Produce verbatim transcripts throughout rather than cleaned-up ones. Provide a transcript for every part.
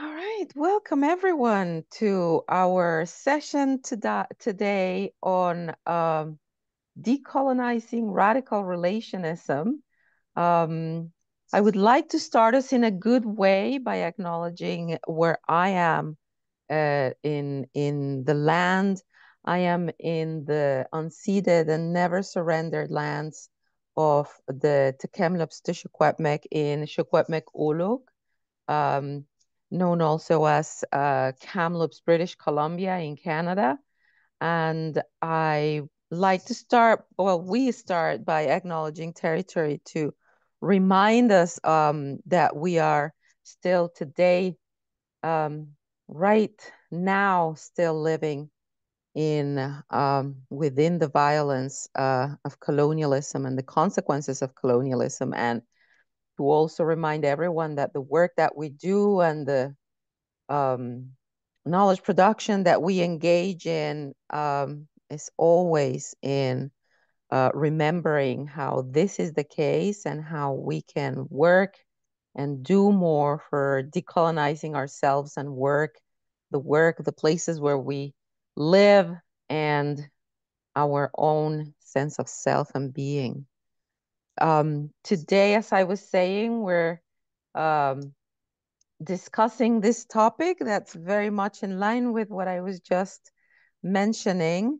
All right, welcome everyone to our session to today on um, decolonizing radical relationism. Um, I would like to start us in a good way by acknowledging where I am uh, in, in the land. I am in the unceded and never surrendered lands of the Tk'emlúps te Secwépemc in Secwepemc Uluk, um, known also as uh, Kamloops, British Columbia in Canada. And I like to start, well, we start by acknowledging territory to remind us um, that we are still today, um, right now, still living in um, within the violence uh, of colonialism and the consequences of colonialism, and to also remind everyone that the work that we do and the um, knowledge production that we engage in um, is always in uh, remembering how this is the case and how we can work and do more for decolonizing ourselves and work, the work, the places where we live, and our own sense of self and being. Um, today, as I was saying, we're um, discussing this topic that's very much in line with what I was just mentioning.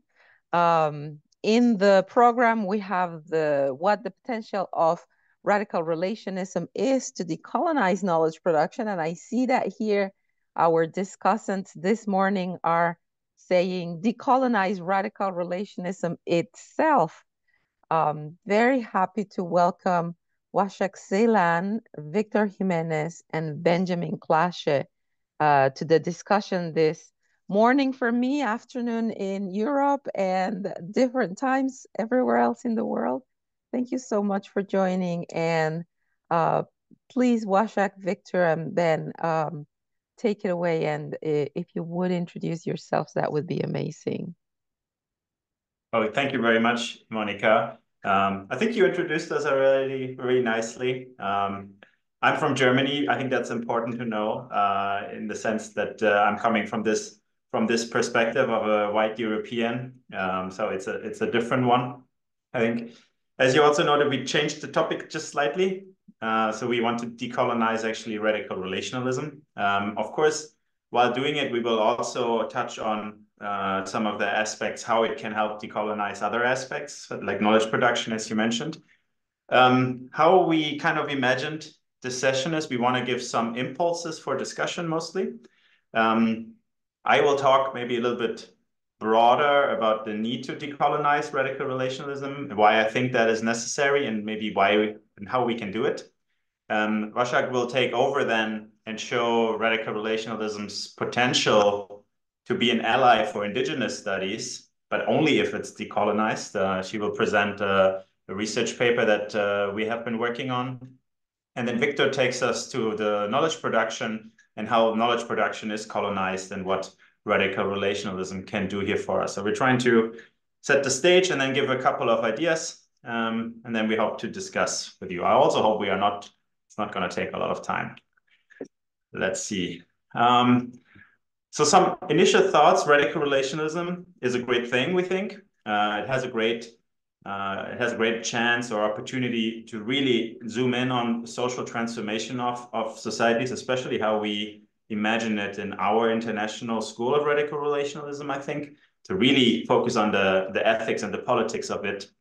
Um, in the program, we have the what the potential of radical relationism is to decolonize knowledge production. And I see that here our discussants this morning are saying decolonize radical relationism itself. Um, very happy to welcome Wasiq Silan, Victor Jimenez, and Benjamin Klasche uh, to the discussion this morning for me, afternoon in Europe, and different times everywhere else in the world. Thank you so much for joining. And uh, please, Wasiq, Victor, and Ben, um, take it away. And if you would introduce yourselves, that would be amazing. Oh, thank you very much, Monica. Um, I think you introduced us already really nicely. Um, I'm from Germany. I think that's important to know uh, in the sense that uh, I'm coming from this from this perspective of a white European. Um, so it's a it's a different one. I think, as you also noted, we changed the topic just slightly. Uh, so we want to decolonize actually radical relationalism. Um, of course, while doing it, we will also touch on Uh, some of the aspects, how it can help decolonize other aspects, like knowledge production, as you mentioned. Um, how we kind of imagined the session is we want to give some impulses for discussion mostly. Um, I will talk maybe a little bit broader about the need to decolonize radical relationalism, why I think that is necessary, and maybe why we, and how we can do it. Um, Wasiq will take over then and show radical relationalism's potential to be an ally for indigenous studies, but only if it's decolonized. Uh, she will present uh, a research paper that uh, we have been working on. And then Victor takes us to the knowledge production and how knowledge production is colonized and what radical relationalism can do here for us. So we're trying to set the stage and then give a couple of ideas. Um, and then we hope to discuss with you. I also hope we are not, it's not gonna take a lot of time. Let's see. Um, So some initial thoughts. Radical relationism is a great thing, we think. Uh, it has a great uh, it has a great chance or opportunity to really zoom in on social transformation of, of societies, especially how we imagine it in our International School of Radical Relationism, I think, to really focus on the, the ethics and the politics of it.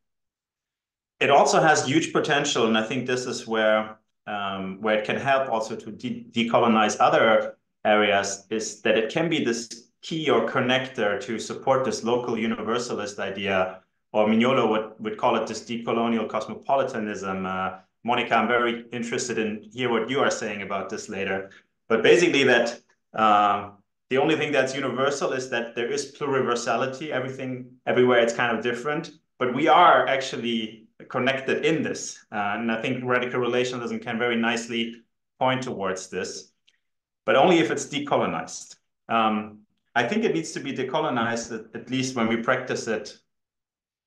It also has huge potential, and I think this is where, um, where it can help also to de decolonize other areas, is that it can be this key or connector to support this local universalist idea, or Mignolo would, would call it this decolonial cosmopolitanism. Uh, Monica, I'm very interested in hear what you are saying about this later. But basically that uh, the only thing that's universal is that there is pluriversality, everything, everywhere it's kind of different, but we are actually connected in this. Uh, and I think radical relationalism can very nicely point towards this, but only if it's decolonized. Um, I think it needs to be decolonized, at, at least when we practice it,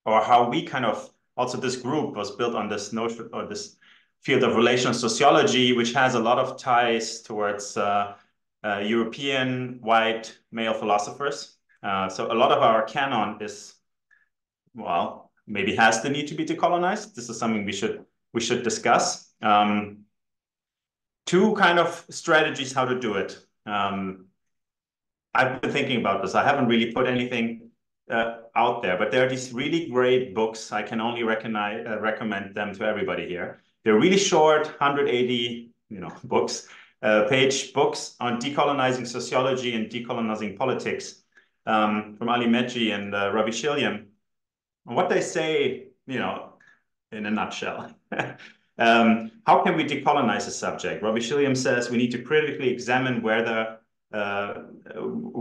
or how we kind of, also this group was built on this notion or this field of relational sociology, which has a lot of ties towards uh, uh, European white male philosophers. Uh, so a lot of our canon is, well, maybe has the need to be decolonized. This is something we should we should discuss. Um, two kind of strategies how to do it. Um, I've been thinking about this. I haven't really put anything uh, out there, but there are these really great books. I can only recognize, uh, recommend them to everybody here. They're really short, one hundred eighty you know, books, uh, page books on decolonizing sociology and decolonizing politics um, from Ali Meghji and uh, Robbie Shilliam. And what they say, you know, in a nutshell, um, how can we decolonize a subject? Robbie Shilliam says we need to critically examine whether Uh,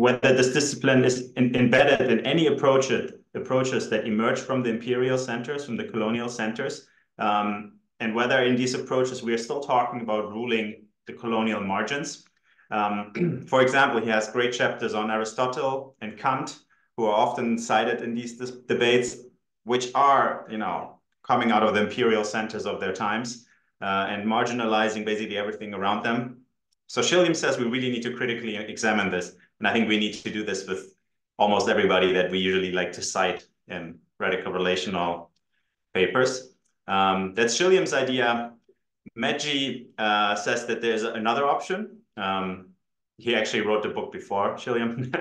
whether this discipline is in, embedded in any approach it, approaches that emerge from the imperial centers, from the colonial centers, um, and whether in these approaches we are still talking about ruling the colonial margins. Um, for example, he has great chapters on Aristotle and Kant, who are often cited in these debates, which are, you know, coming out of the imperial centers of their times uh, and marginalizing basically everything around them. So Shilliam says we really need to critically examine this. And I think we need to do this with almost everybody that we usually like to cite in radical relational papers. Um, that's Shilliam's idea. Meghji uh, says that there's another option. Um, he actually wrote the book before Shilliam.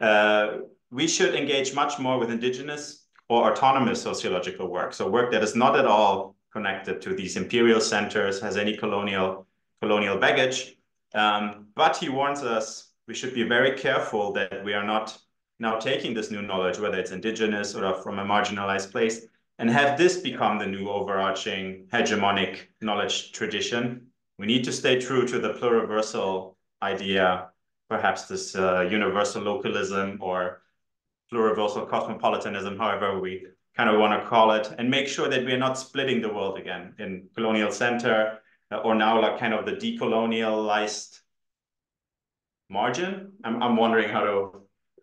uh, we should engage much more with indigenous or autonomous sociological work. So work that is not at all connected to these imperial centers, has any colonial, colonial baggage. Um, but he warns us we should be very careful that we are not now taking this new knowledge, whether it's indigenous or from a marginalized place, and have this become the new overarching hegemonic knowledge tradition. We need to stay true to the pluriversal idea, perhaps this uh, universal localism or pluriversal cosmopolitanism, however we kind of want to call it, and make sure that we are not splitting the world again in colonial center, or now like kind of the decolonialized margin. I'm, I'm wondering how to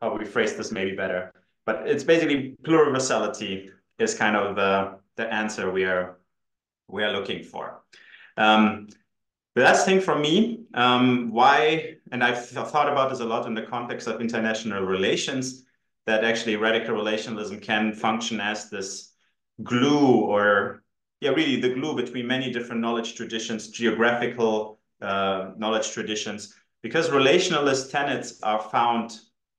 how we phrase this maybe better, but it's basically pluriversality is kind of the, the answer we are, we are looking for. Um, the last thing from me, um, why, and I've thought about this a lot in the context of international relations, that actually radical relationalism can function as this glue or Yeah, really the glue between many different knowledge traditions, geographical uh, knowledge traditions, because relationalist tenets are found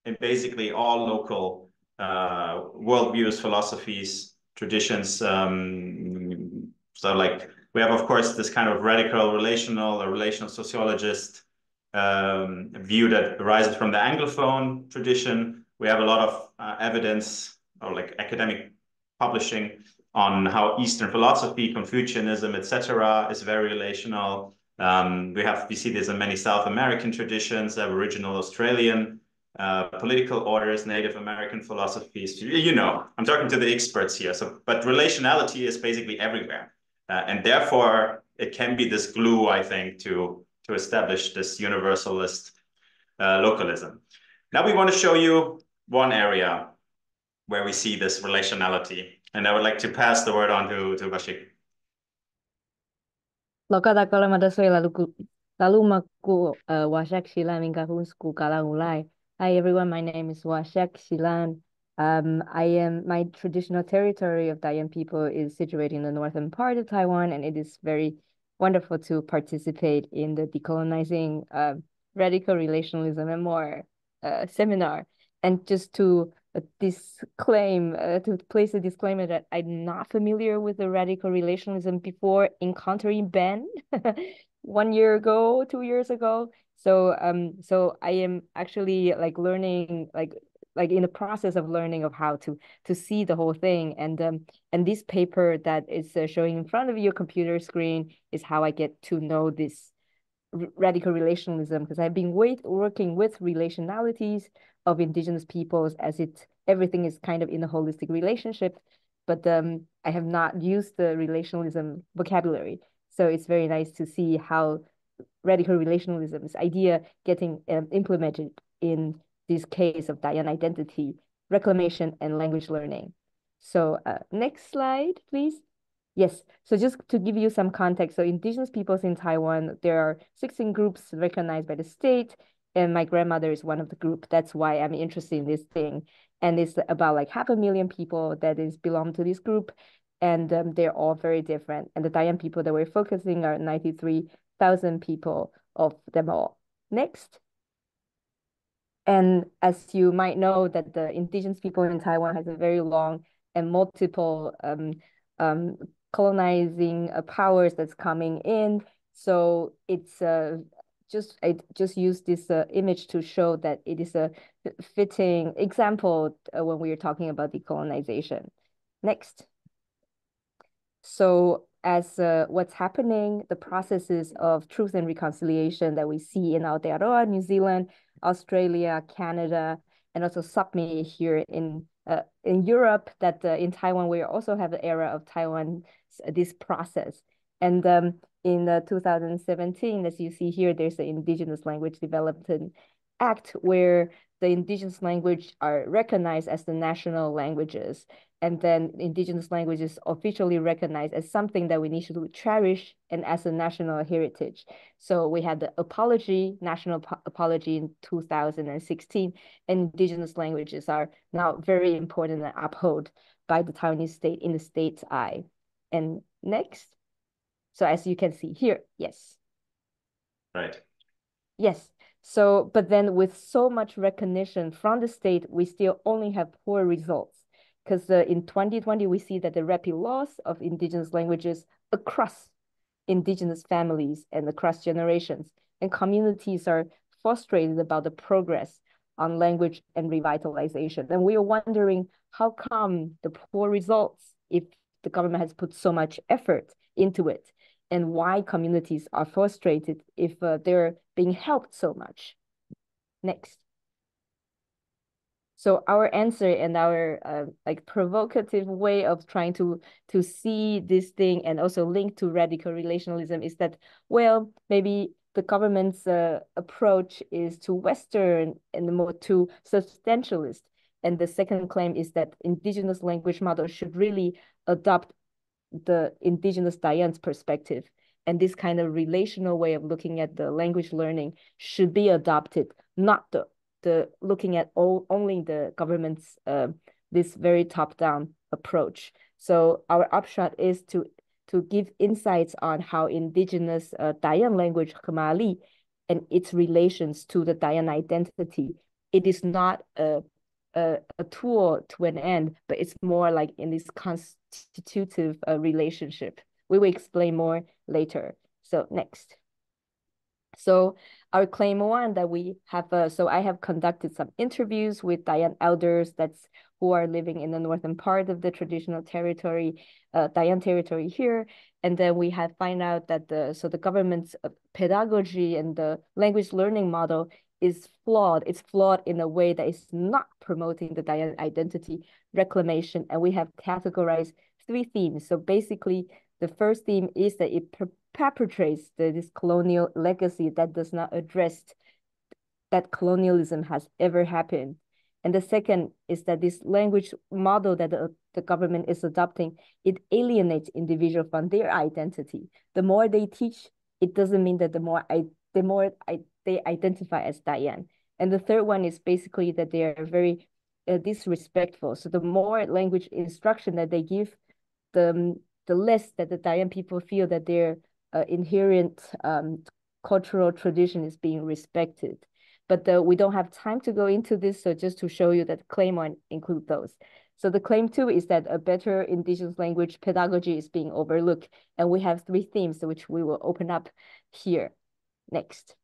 in basically all local uh, worldviews, philosophies, traditions. Um, so like we have, of course, this kind of radical relational or relational sociologist um, view that arises from the Anglophone tradition. We have a lot of uh, evidence or like academic publishing on how Eastern philosophy, Confucianism, et cetera, is very relational. Um, we have we see this in many South American traditions, Aboriginal Australian uh, political orders, Native American philosophies. You know, I'm talking to the experts here. So, but relationality is basically everywhere, uh, and therefore it can be this glue, I think, to to establish this universalist uh, localism. Now we want to show you one area where we see this relationality. And I would like to pass the word on to, to Wasiq. Lo kata kalamata soy lalu maku Wasiq Silan mingahunsku kalangulai. Hi everyone, my name is Wasiq Silan. Um, I am my traditional territory of Dayan people is situated in the northern part of Taiwan, and it is very wonderful to participate in the decolonizing uh, radical relationalism and more uh, seminar. And just to disclaim uh, to place a disclaimer that I'm not familiar with the radical relationalism before encountering Ben one year ago, two years ago. So um, so I am actually like learning, like like in the process of learning of how to to see the whole thing. And um, and this paper that is uh, showing in front of your computer screen is how I get to know this radical relationalism, because I've been wait, working with relationalities of indigenous peoples as it everything is kind of in a holistic relationship, but um, I have not used the relationalism vocabulary. So it's very nice to see how radical relationalism's idea getting um, implemented in this case of Dayan identity, reclamation and language learning. So uh, next slide, please. Yes, so just to give you some context, so indigenous peoples in Taiwan, there are sixteen groups recognized by the state, and my grandmother is one of the group. That's why I'm interested in this thing. And it's about like half a million people that is belong to this group, and um, they're all very different. And the Dayan people that we're focusing are ninety-three thousand people of them all. Next. And as you might know, that the indigenous people in Taiwan has a very long and multiple um, um, colonizing uh, powers that's coming in. So it's uh, just, I just use this uh, image to show that it is a fitting example uh, when we are talking about decolonization. Next. So as uh, what's happening, the processes of truth and reconciliation that we see in Aotearoa, New Zealand, Australia, Canada, and also SAPMI here in uh, in Europe, that uh, in Taiwan, we also have the era of Taiwan, this process. And um, in uh, two thousand seventeen, as you see here, there's the Indigenous Language Development Act, where the indigenous language are recognized as the national languages. And then indigenous language is officially recognized as something that we need to cherish and as a national heritage. So we had the apology, national apology in two thousand sixteen, and indigenous languages are now very important and upheld by the Taiwanese state in the state's eye. And next. So as you can see here, yes. Right. Yes. So, but then with so much recognition from the state, we still only have poor results. Because uh, in twenty twenty, we see that the rapid loss of indigenous languages across indigenous families and across generations, and communities are frustrated about the progress on language and revitalization. And we are wondering how come the poor results if the government has put so much effort into it, and why communities are frustrated if uh, they're being helped so much. Next. So our answer and our uh, like provocative way of trying to, to see this thing and also link to radical relationalism is that, well, maybe the government's uh, approach is to Western and more to substantialist. And the second claim is that indigenous language models should really adopt the indigenous Dayan's perspective. And this kind of relational way of looking at the language learning should be adopted, not the The, looking at all, only the government's uh, this very top-down approach. So our upshot is to to give insights on how indigenous uh, Dayan language Kamali and its relations to the Dayan identity. It is not a, a, a tool to an end, but it's more like in this constitutive uh, relationship. We will explain more later. So next. So our claim one that we have, uh, so I have conducted some interviews with Dayan elders that's who are living in the northern part of the traditional territory, uh, Dayan territory here. And then we have find out that the, so the government's pedagogy and the language learning model is flawed. It's flawed in a way that is not promoting the Dayan identity reclamation. And we have categorized three themes. So basically the first theme is that it perpetrates the, this colonial legacy that does not address that colonialism has ever happened. And the second is that this language model that the, the government is adopting, it alienates individuals from their identity. The more they teach, it doesn't mean that the more, I, the more I, they identify as Dayan. And the third one is basically that they are very uh, disrespectful. So the more language instruction that they give, the, the less that the Dayan people feel that they're Uh, inherent um, cultural tradition is being respected. But uh, we don't have time to go into this, so just to show you that claim one include those. So the claim two is that a better indigenous language pedagogy is being overlooked. And we have three themes which we will open up here. Next.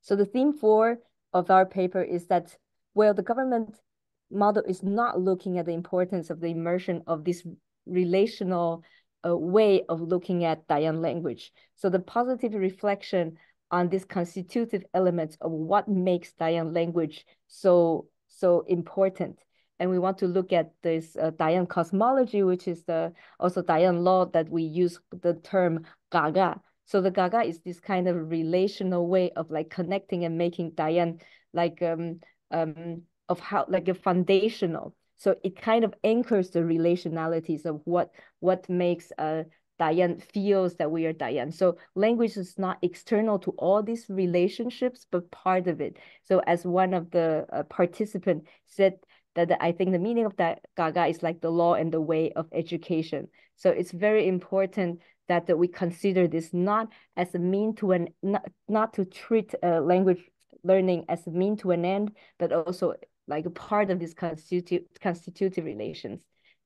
So the theme four of our paper is that, well, the government model is not looking at the importance of the immersion of this relational a way of looking at Dayan language. So the positive reflection on these constitutive elements of what makes Dayan language so, so important. And we want to look at this uh, Dayan cosmology, which is the also Dayan law that we use the term Gaga. So the Gaga is this kind of relational way of like connecting and making Dayan like um, um, of how like a foundational. So it kind of anchors the relationalities of what, what makes uh, Dayan feels that we are Dayan. So language is not external to all these relationships, but part of it. So as one of the uh, participants said, that the, I think the meaning of that Gaga is like the law and the way of education. So it's very important that, that we consider this not as a mean to an, not, not to treat uh, language learning as a mean to an end, but also like a part of these constitutive, constitutive relations.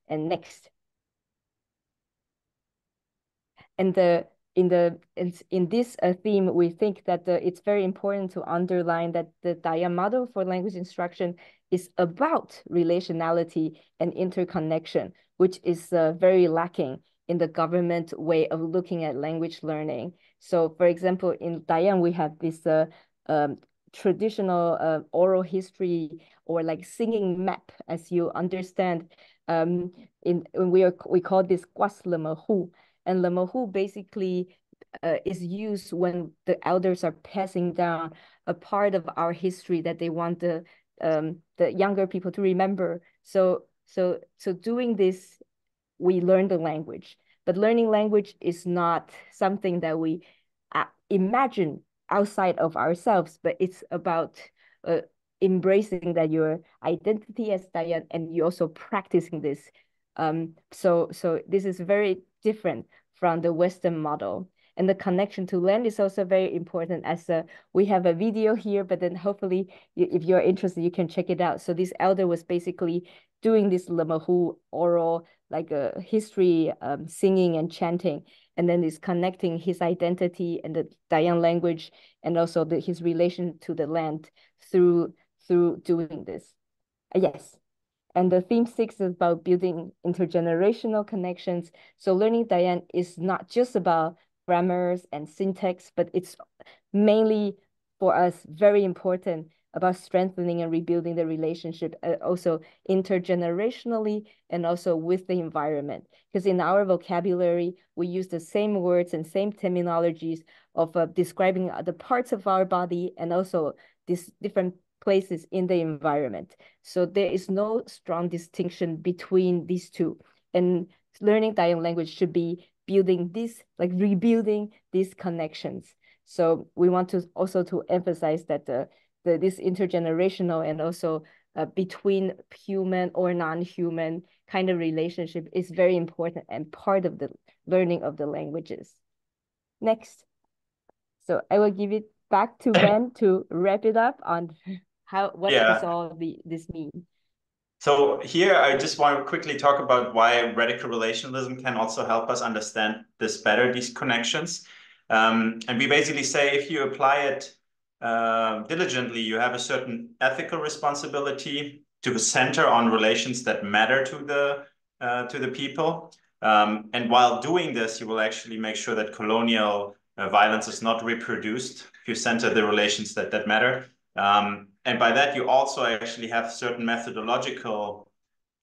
And next. And the in the in, in this uh, theme, we think that the, it's very important to underline that the Dayan model for language instruction is about relationality and interconnection, which is uh, very lacking in the government way of looking at language learning. So, for example, in Dayan, we have this uh, um, traditional uh, oral history or like singing map, as you understand. Um, in, in we are we call this quas lemahu. And lemahu basically uh, is used when the elders are passing down a part of our history that they want the um, the younger people to remember. So so so doing this, we learn the language. But learning language is not something that we uh, imagine outside of ourselves, but it's about uh, embracing that your identity as Dayan, and you also practicing this. Um, so so this is very different from the Western model. And the connection to land is also very important, as a, we have a video here, but then hopefully you, if you're interested, you can check it out. So this elder was basically doing this lemahu oral, like a history, um, singing and chanting, and then is connecting his identity and the Dayan language, and also the, his relation to the land through, through doing this. Uh, yes. And the theme six is about building intergenerational connections. So learning Dayan is not just about grammars and syntax, but it's mainly for us very important about strengthening and rebuilding the relationship uh, also intergenerationally and also with the environment. Because in our vocabulary, we use the same words and same terminologies of uh, describing the parts of our body and also these different places in the environment. So there is no strong distinction between these two. And learning Dayan language should be building this, like rebuilding these connections. So we want to also to emphasize that the, the this intergenerational and also uh, between human or non-human kind of relationship is very important and part of the learning of the languages. Next. So I will give it back to Ben to wrap it up on how what yeah. does all the, this mean? So here, I just want to quickly talk about why radical relationalism can also help us understand this better, these connections. Um, and we basically say, if you apply it uh, diligently, you have a certain ethical responsibility to center on relations that matter to the, uh, to the people. Um, and while doing this, you will actually make sure that colonial uh, violence is not reproduced if you center the relations that, that matter. Um, and by that, you also actually have certain methodological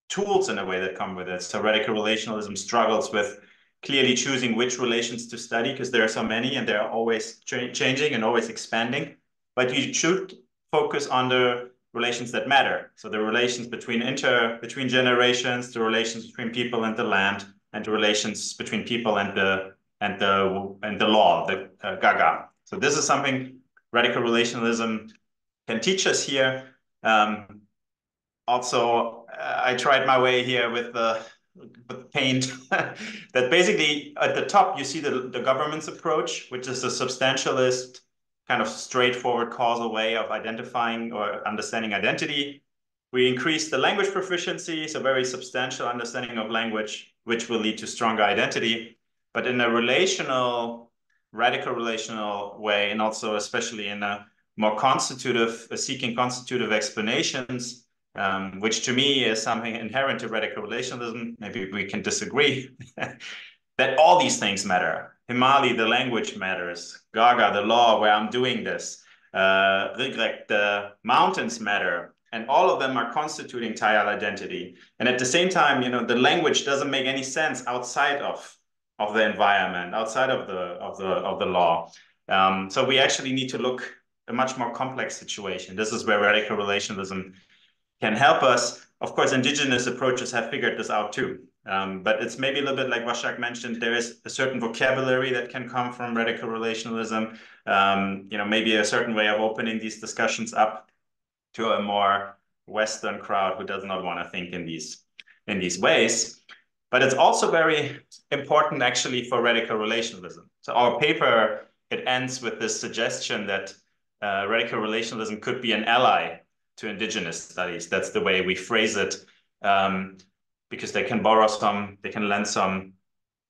tools in a way that come with it. So radical relationalism struggles with clearly choosing which relations to study, because there are so many and they're always ch changing and always expanding. But you should focus on the relations that matter. So the relations between inter, between generations, the relations between people and the land, and the relations between people and the, and the, and the law, the uh, Gaga. So this is something radical relationalism can teach us here. Um, also, uh, I tried my way here with, uh, with paint that basically at the top, you see the, the government's approach, which is a substantialist kind of straightforward causal way of identifying or understanding identity. We increase the language proficiency, so very substantial understanding of language, which will lead to stronger identity. But in a relational, radical relational way, and also especially in a more constitutive, uh, seeking constitutive explanations, um, which to me is something inherent to radical relationalism, maybe we can disagree, that all these things matter. Himali, the language matters. Gaga, the law where I'm doing this. Uh, Rigre, the mountains matter. And all of them are constituting Tayal identity. And at the same time, you know, the language doesn't make any sense outside of, of the environment, outside of the, of the, of the law. Um, so we actually need to look a much more complex situation. This is where radical relationalism can help us. Of course, indigenous approaches have figured this out too. Um, but it's maybe a little bit like Washak mentioned, there is a certain vocabulary that can come from radical relationalism, um, you know, maybe a certain way of opening these discussions up to a more Western crowd who does not want to think in these, in these ways. But it's also very important actually for radical relationalism. So our paper, it ends with this suggestion that uh, radical relationalism could be an ally to indigenous studies. That's the way we phrase it, um, because they can borrow some, they can lend some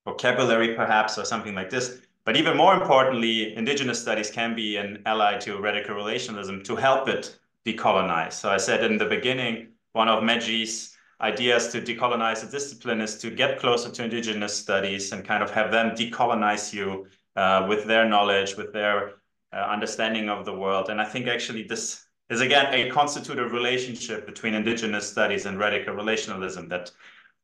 vocabulary perhaps or something like this. But even more importantly, indigenous studies can be an ally to radical relationalism to help it decolonize. So I said in the beginning, one of Meghji's ideas to decolonize a discipline is to get closer to indigenous studies and kind of have them decolonize you uh, with their knowledge, with their uh, understanding of the world. And I think actually this is again a constitutive relationship between indigenous studies and radical relationalism that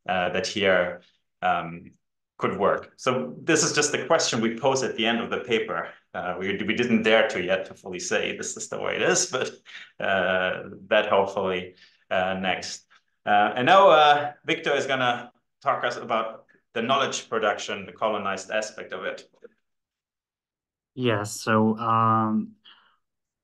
uh, that here um, could work. So this is just the question we pose at the end of the paper. Uh, we, we didn't dare to yet to fully say this is the way it is, but uh, that hopefully uh, next. Uh, and now uh, Victor is gonna talk us about the knowledge production, the colonized aspect of it. Yeah, so, um...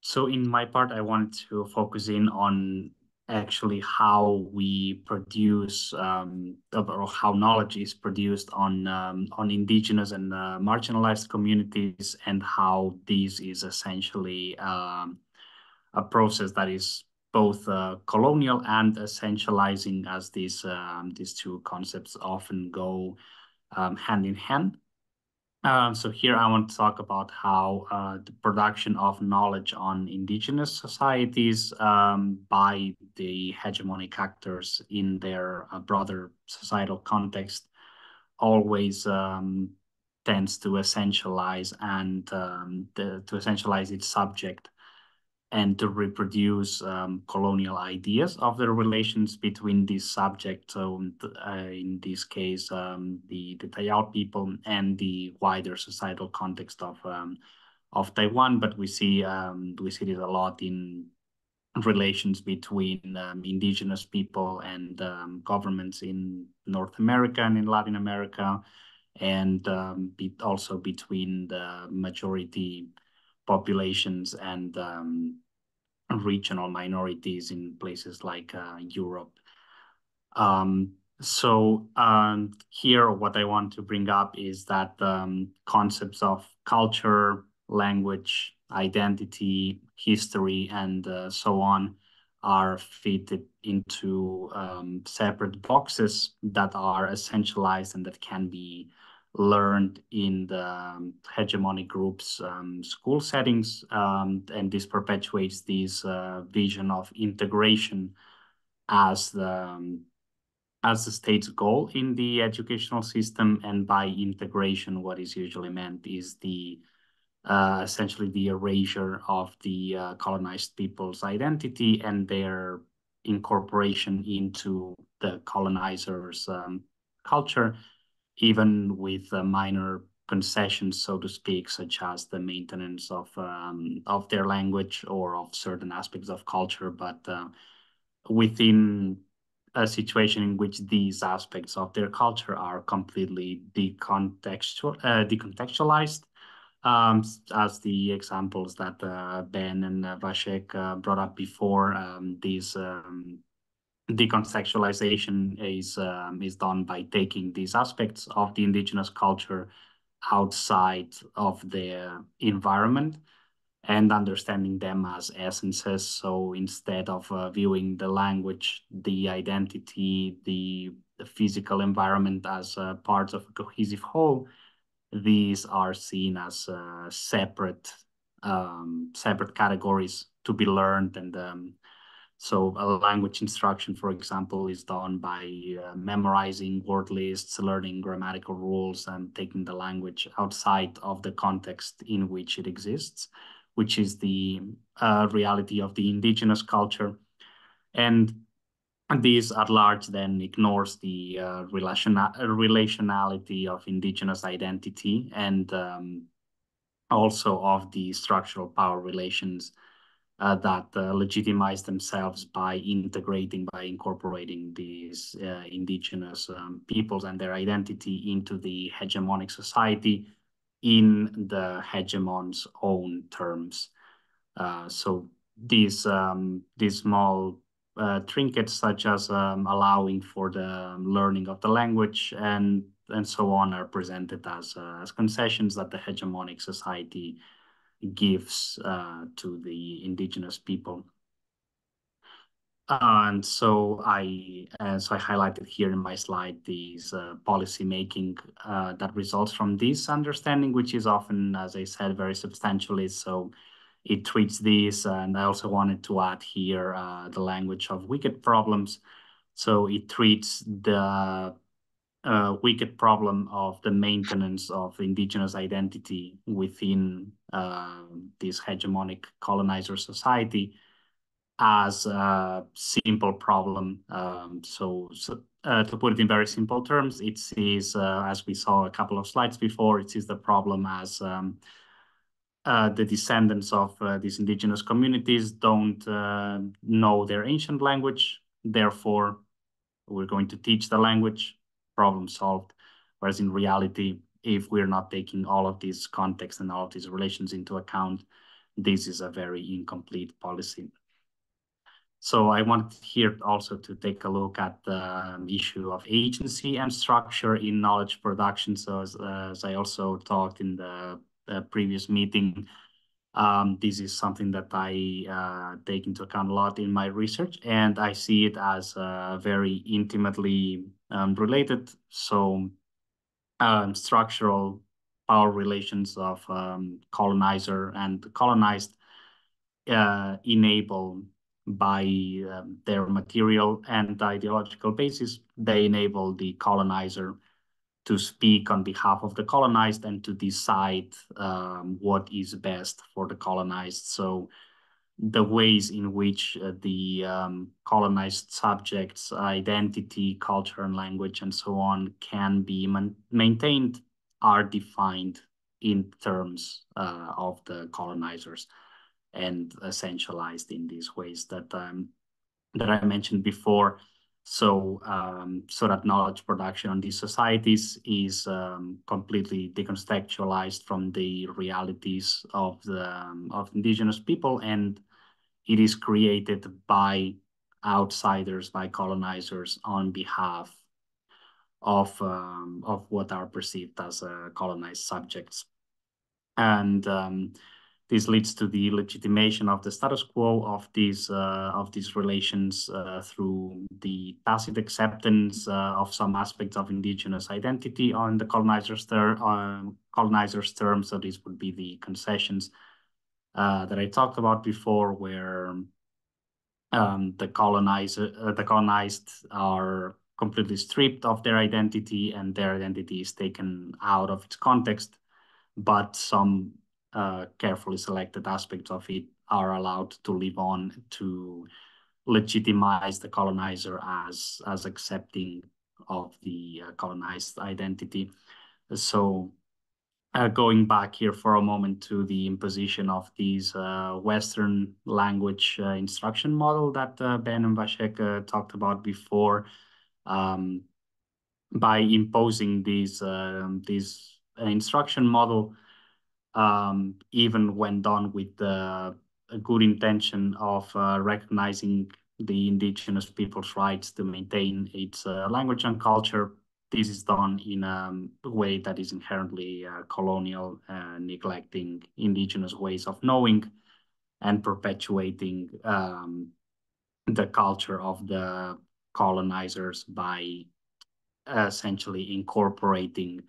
So in my part, I wanted to focus in on actually how we produce um, or how knowledge is produced on um, on indigenous and uh, marginalized communities, and how this is essentially um, a process that is both uh, colonial and essentializing, as these um, these two concepts often go um, hand in hand. Um, so here I want to talk about how uh, the production of knowledge on indigenous societies um, by the hegemonic actors in their uh, broader societal context always um, tends to essentialize and um, the, to essentialize its subject and to reproduce um, colonial ideas of the relations between these subjects, so uh, in this case, um, the, the Tayal people and the wider societal context of um, of Taiwan. But we see um, we see this a lot in relations between um, indigenous people and um, governments in North America and in Latin America, and um, be also between the majority populations and um, regional minorities in places like uh, Europe. Um, so um, here, what I want to bring up is that um, concepts of culture, language, identity, history, and uh, so on are fitted into um, separate boxes that are essentialized and that can be learned in the hegemonic groups' um, school settings, um, and this perpetuates this uh, vision of integration as the um, as the state's goal in the educational system. And by integration, what is usually meant is the uh, essentially the erasure of the uh, colonized people's identity and their incorporation into the colonizers' um, culture, even with uh, minor concessions, so to speak, such as the maintenance of um, of their language or of certain aspects of culture, but uh, within a situation in which these aspects of their culture are completely decontextual, uh, decontextualized, um, as the examples that uh, Ben and uh, Wasiq uh, brought up before. Um, these um, decontextualization is um, is done by taking these aspects of the indigenous culture outside of their environment and understanding them as essences. So instead of uh, viewing the language, the identity, the, the physical environment as uh, parts of a cohesive whole, these are seen as uh, separate um, separate categories to be learned. And um, So a language instruction, for example, is done by uh, memorizing word lists, learning grammatical rules, and taking the language outside of the context in which it exists, which is the uh, reality of the indigenous culture. And this at large then ignores the uh, relation relationality of indigenous identity and um, also of the structural power relations uh, that uh, legitimize themselves by integrating, by incorporating these uh, indigenous um, peoples and their identity into the hegemonic society in the hegemon's own terms. Uh, so these, um, these small uh, trinkets, such as um, allowing for the learning of the language and and so on, are presented as, uh, as concessions that the hegemonic society gives uh, to the indigenous people. And so I, uh, so I highlighted here in my slide these uh, policy making uh, that results from this understanding, which is often, as I said, very substantialist. So it treats these, and I also wanted to add here uh, the language of wicked problems. So it treats the Uh, wicked problem of the maintenance of indigenous identity within uh, this hegemonic colonizer society as a simple problem. Um, so so uh, to put it in very simple terms, it sees, uh, as we saw a couple of slides before, it sees the problem as um, uh, the descendants of uh, these indigenous communities don't uh, know their ancient language. Therefore, we're going to teach the language. Problem solved. Whereas in reality, if we're not taking all of these contexts and all of these relations into account, this is a very incomplete policy. So I want here also to take a look at the issue of agency and structure in knowledge production. So as, uh, as I also talked in the, the previous meeting, um, this is something that I uh, take into account a lot in my research, and I see it as uh, very intimately Um, related. So um, structural power relations of um, colonizer and colonized uh, enable, by um, their material and ideological basis, they enable the colonizer to speak on behalf of the colonized and to decide um, what is best for the colonized. So the ways in which uh, the um, colonized subjects' identity, culture, and language, and so on, can be maintained are defined in terms uh, of the colonizers and essentialized in these ways that um, that I mentioned before. So, um, so that knowledge production on these societies is um, completely decontextualized from the realities of the um, of indigenous people, and it is created by outsiders, by colonizers, on behalf of, um, of what are perceived as uh, colonized subjects. And um, this leads to the legitimation of the status quo of these, uh, of these relations uh, through the tacit acceptance uh, of some aspects of indigenous identity on the colonizers, ter uh, colonizers' terms. So these would be the concessions uh, that I talked about before, where um, the, colonizer, uh, the colonized are completely stripped of their identity and their identity is taken out of its context, but some Uh, carefully selected aspects of it are allowed to live on to legitimize the colonizer as, as accepting of the uh, colonized identity. So uh, going back here for a moment to the imposition of these uh, Western language uh, instruction model that uh, Ben and Vasek uh, talked about before, um, by imposing these, uh, these uh, instruction model, Um, even when done with the good intention of uh, recognizing the indigenous people's rights to maintain its uh, language and culture, this is done in a way that is inherently uh, colonial, uh, neglecting indigenous ways of knowing and perpetuating um, the culture of the colonizers by essentially incorporating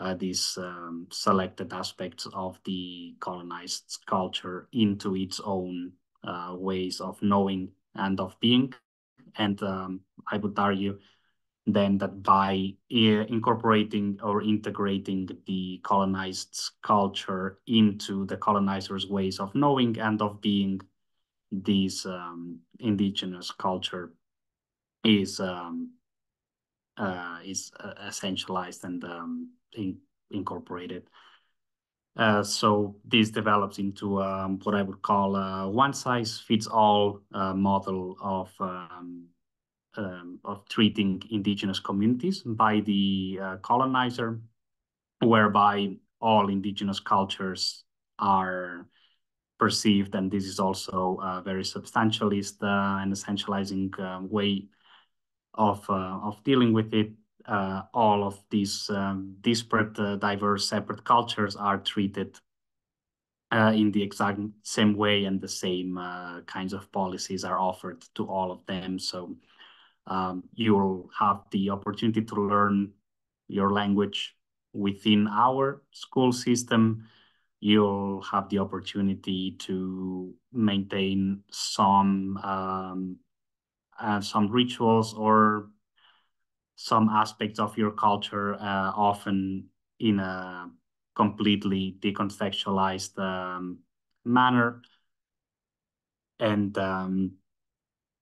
Uh, these um, selected aspects of the colonized culture into its own uh, ways of knowing and of being. And um, I would argue then that by incorporating or integrating the colonized culture into the colonizers' ways of knowing and of being, these um, indigenous culture is um, uh, is essentialized and um, In, incorporated. Uh, so this develops into um, what I would call a one-size-fits-all uh, model of um, um, of treating indigenous communities by the uh, colonizer, whereby all indigenous cultures are perceived, and this is also a very substantialist uh, and essentializing uh, way of uh, of dealing with it. Uh, all of these um, disparate, uh, diverse, separate cultures are treated uh, in the exact same way, and the same uh, kinds of policies are offered to all of them. So um, you will have the opportunity to learn your language within our school system. You'll have the opportunity to maintain some um, uh, some rituals or some aspects of your culture, uh, often in a completely decontextualized um, manner, and um,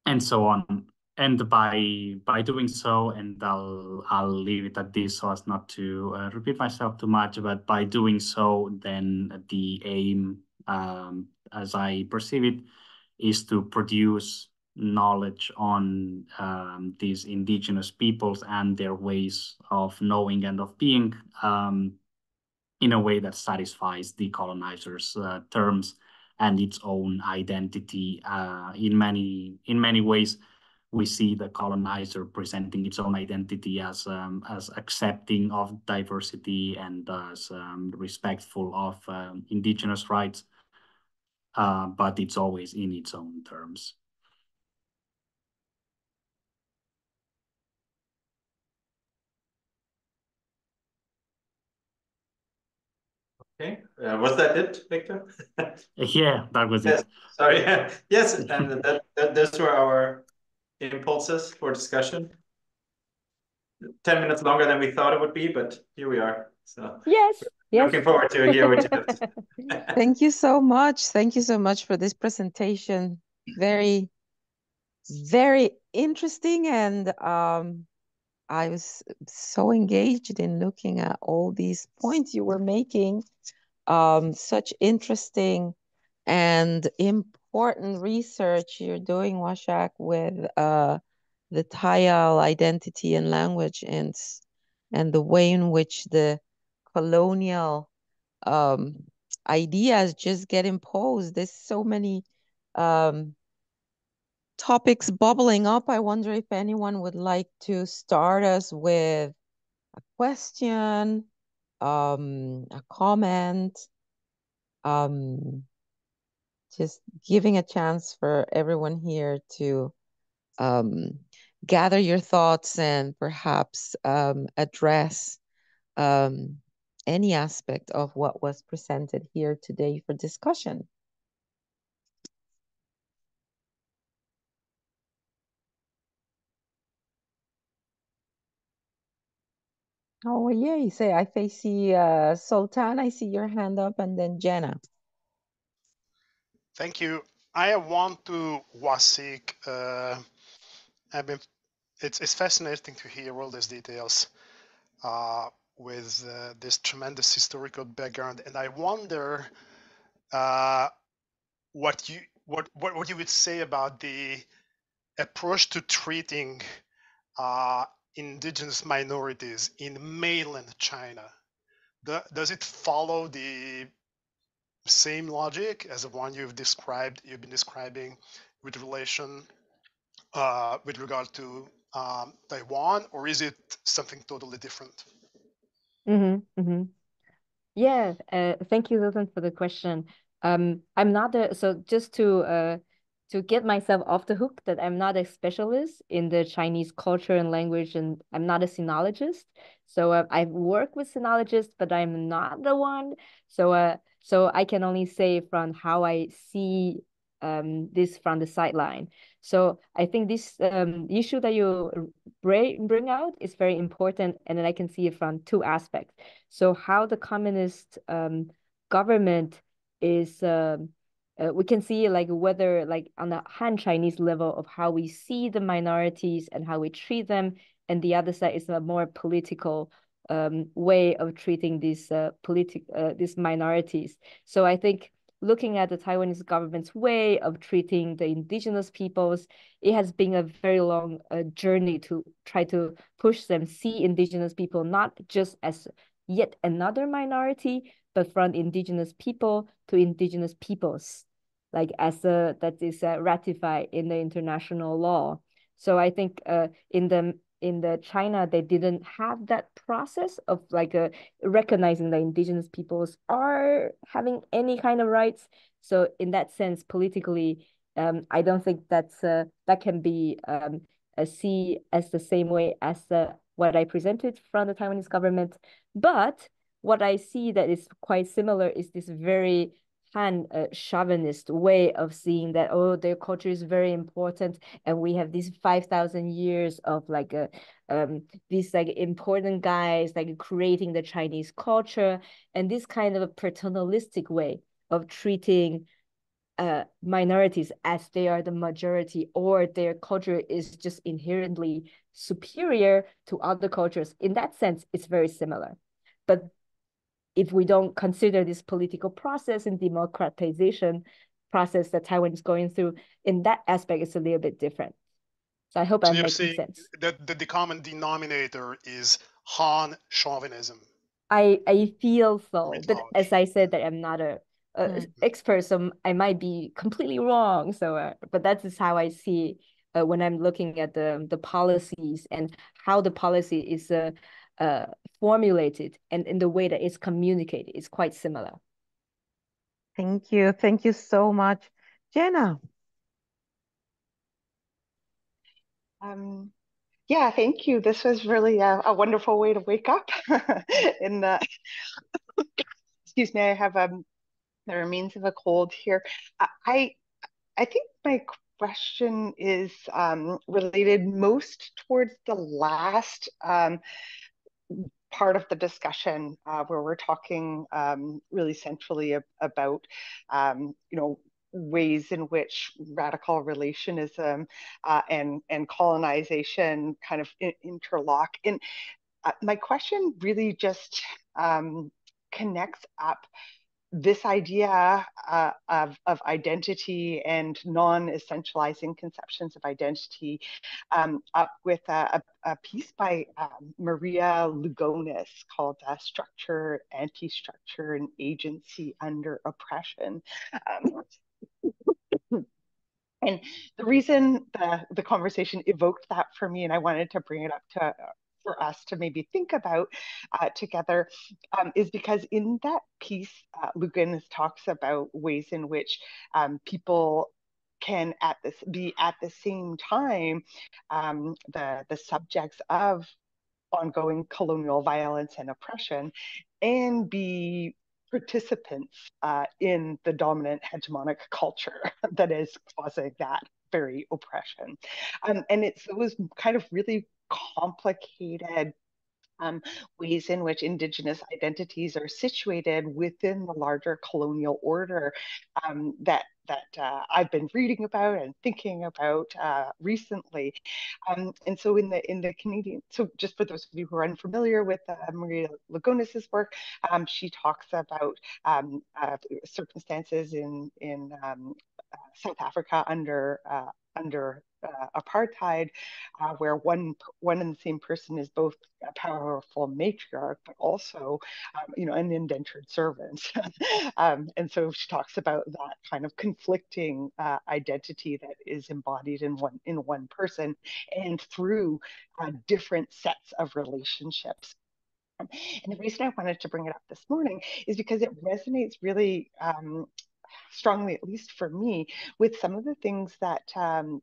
and so on. And by by doing so, and I'll I'll leave it at this so as not to uh, repeat myself too much. But by doing so, then the aim, um, as I perceive it, is to produce knowledge on um, these indigenous peoples and their ways of knowing and of being um, in a way that satisfies the colonizers' uh, terms and its own identity. Uh, in many in many ways, we see the colonizer presenting its own identity as um, as accepting of diversity and as um, respectful of uh, indigenous rights, uh, but it's always in its own terms. Okay, uh, was that it, Victor? Yeah, that was yes. it. Sorry, yes, and that, that those were our impulses for discussion. Ten minutes longer than we thought it would be, but here we are. So yes, yes. Looking forward to hear what you have to say. Thank you so much. Thank you so much for this presentation. Very, very interesting, and um, I was so engaged in looking at all these points you were making, um, such interesting and important research you're doing, Wasiq, with uh, the Tayal identity and language, and and the way in which the colonial um, ideas just get imposed. There's so many um, topics bubbling up. I wonder if anyone would like to start us with a question, um, a comment, um, just giving a chance for everyone here to um, gather your thoughts and perhaps um, address um, any aspect of what was presented here today for discussion. Oh, yeah, you say, I see uh, Sultan, I see your hand up, and then Jenna. Thank you. I want to Wasiq. Uh, I've been, it's, it's fascinating to hear all these details uh, with uh, this tremendous historical background. And I wonder uh, what you what, what, what you would say about the approach to treating uh, indigenous minorities in mainland China. The, does it follow the same logic as the one you've described, you've been describing with relation, uh, with regard to um, Taiwan, or is it something totally different? Mm-hmm, mm-hmm. Yeah, uh, thank you, Sultan, for the question. Um, I'm not, a, so just to, uh, to get myself off the hook, that I'm not a specialist in the Chinese culture and language, and I'm not a sinologist. So uh, I work with sinologists, but I'm not the one. So uh, so I can only say from how I see um, this from the sideline. So I think this um, issue that you bring out is very important, and then I can see it from two aspects. So how the communist um, government is... Uh, Uh, we can see like whether like on the Han Chinese level of how we see the minorities and how we treat them, and the other side is a more political um, way of treating these uh, politic uh, these minorities. So I think looking at the Taiwanese government's way of treating the indigenous peoples, it has been a very long uh, journey to try to push them, see indigenous people not just as yet another minority, but from indigenous people to indigenous peoples, like as a, that is uh, ratified in the international law. So I think uh, in the in the China, they didn't have that process of like uh, recognizing that indigenous peoples are having any kind of rights. So in that sense, politically, um, I don't think that's uh, that can be um, uh, seen as the same way as the, what I presented from the Taiwanese government. But what I see that is quite similar is this very and a chauvinist way of seeing that, oh, their culture is very important, and we have these five thousand years of like a, um, these like important guys like creating the Chinese culture, and this kind of a paternalistic way of treating uh, minorities as they are the majority, or their culture is just inherently superior to other cultures. In that sense, it's very similar. But if we don't consider this political process and democratization process that Taiwan is going through, in that aspect, it's a little bit different. So I hope I'm making sense. That the, the common denominator is Han chauvinism. I, I feel so, but large. As I said, that I'm not a, a mm-hmm. expert, so I might be completely wrong. So, uh, but that is how I see uh, when I'm looking at the the policies and how the policy is. Uh, Uh, formulated and in the way that it's communicated is quite similar. Thank you. Thank you so much. Jenna. Um, yeah, thank you. This was really a, a wonderful way to wake up. in the, excuse me, I have um, the remains of a cold here. I, I think my question is um, related most towards the last um, part of the discussion uh, where we're talking um, really centrally ab about, um, you know, ways in which radical relationism uh, and, and colonization kind of in interlock. And uh, my question really just um, connects up this idea uh, of, of identity and non-essentializing conceptions of identity um, up with a, a, a piece by um, Maria Lugones called uh, Structure, Anti-Structure and Agency Under Oppression. Um, and the reason the, the conversation evoked that for me, and I wanted to bring it up to for us to maybe think about uh, together um, is because in that piece, uh, Lugones talks about ways in which um, people can at this be at the same time um, the, the subjects of ongoing colonial violence and oppression and be participants uh, in the dominant hegemonic culture that is causing that very oppression. Um, and it's those kind of really complicated um, ways in which Indigenous identities are situated within the larger colonial order um, that that uh, I've been reading about and thinking about uh, recently. Um, and so in the in the Canadian, so just for those of you who are unfamiliar with uh, Maria Lugones's work, um, she talks about um, uh, circumstances in, in um, uh, South Africa under uh, under Uh, apartheid, uh, where one one and the same person is both a powerful matriarch, but also, um, you know, an indentured servant. um, and so she talks about that kind of conflicting uh, identity that is embodied in one in one person and through uh, different sets of relationships. Um, and the reason I wanted to bring it up this morning is because it resonates really Um, strongly, at least for me, with some of the things that um,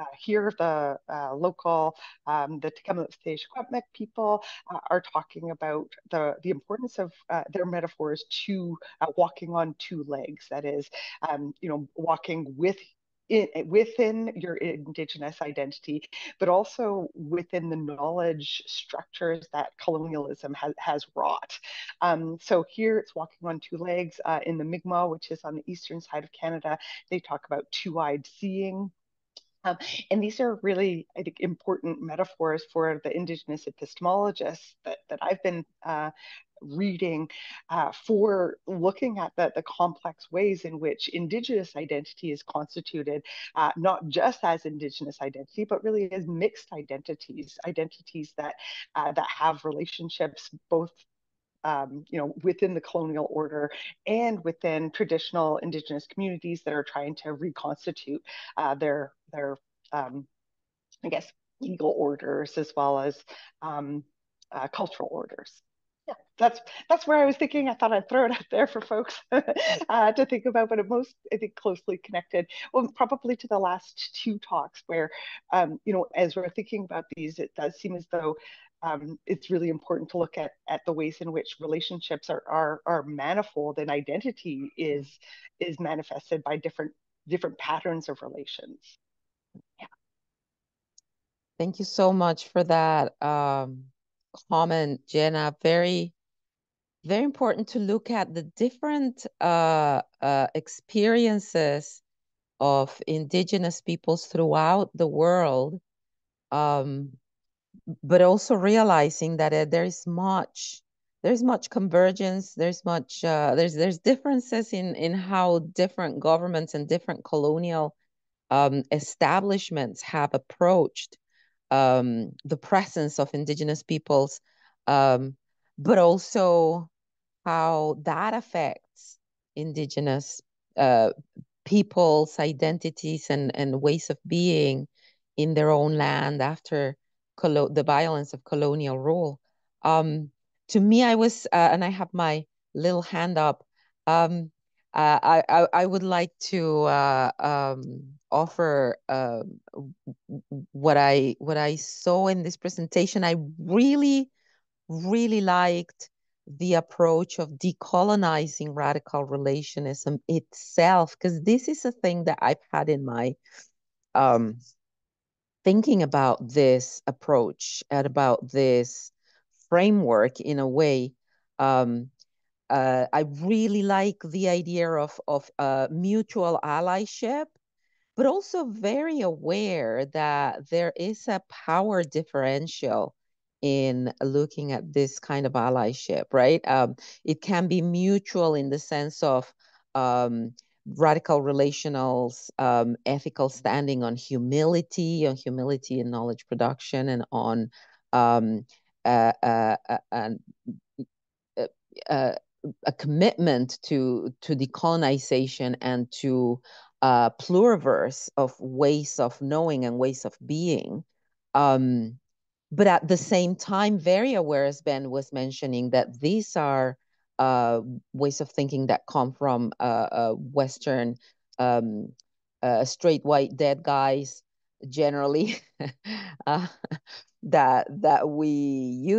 uh, here the uh, local, um, the Tk'emlúps te Secwépemc people uh, are talking about the, the importance of uh, their metaphors to uh, walking on two legs, that is, um, you know, walking with In, within your Indigenous identity, but also within the knowledge structures that colonialism has, has wrought. Um, so here it's walking on two legs. Uh, in the Mi'kmaq, which is on the eastern side of Canada, they talk about two-eyed seeing. Um, and these are really, I think, important metaphors for the Indigenous epistemologists that, that I've been uh, reading uh, for looking at the, the complex ways in which Indigenous identity is constituted, uh, not just as Indigenous identity, but really as mixed identities, identities that, uh, that have relationships both Um, you know, within the colonial order and within traditional Indigenous communities that are trying to reconstitute uh, their, their um, I guess, legal orders as well as um, uh, cultural orders. Yeah, that's that's where I was thinking. I thought I'd throw it out there for folks uh, to think about, but it most, I think, closely connected, well, probably to the last two talks where, um, you know, as we're thinking about these, it does seem as though um, it's really important to look at at the ways in which relationships are are are manifold and identity is is manifested by different different patterns of relations. Yeah. Thank you so much for that. Um... comment, Jenna. Very, very important to look at the different uh, uh, experiences of Indigenous peoples throughout the world, um, but also realizing that uh, there is much, there's much convergence, there's much, uh, there's there's differences in in how different governments and different colonial um, establishments have approached Um, the presence of Indigenous peoples, um, but also how that affects Indigenous uh, peoples' identities and, and ways of being in their own land after colo the violence of colonial rule. Um, to me, I was, uh, and I have my little hand up, um, uh, I, I, I would like to uh, um, offer uh, what I what I saw in this presentation. I really, really liked the approach of decolonizing radical relationism itself, because this is a thing that I've had in my um, thinking about this approach and about this framework in a way. Um, Uh, I really like the idea of, of uh, mutual allyship, but also very aware that there is a power differential in looking at this kind of allyship, right? Um, it can be mutual in the sense of um, radical relationals, um, ethical standing on humility, on humility in knowledge production, and on um, uh, uh, uh, and, uh, a commitment to to decolonization and to uh, pluriverse of ways of knowing and ways of being, um, but at the same time, very aware, as Ben was mentioning, that these are uh, ways of thinking that come from uh, uh, Western um, uh, straight white dead guys generally, uh, that that we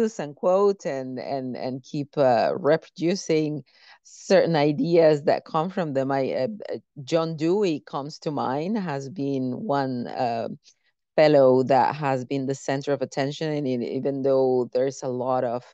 use and quote and and and keep uh, reproducing certain ideas that come from them. I uh, John Dewey comes to mind, has been one uh, fellow that has been the center of attention, and it, even though there's a lot of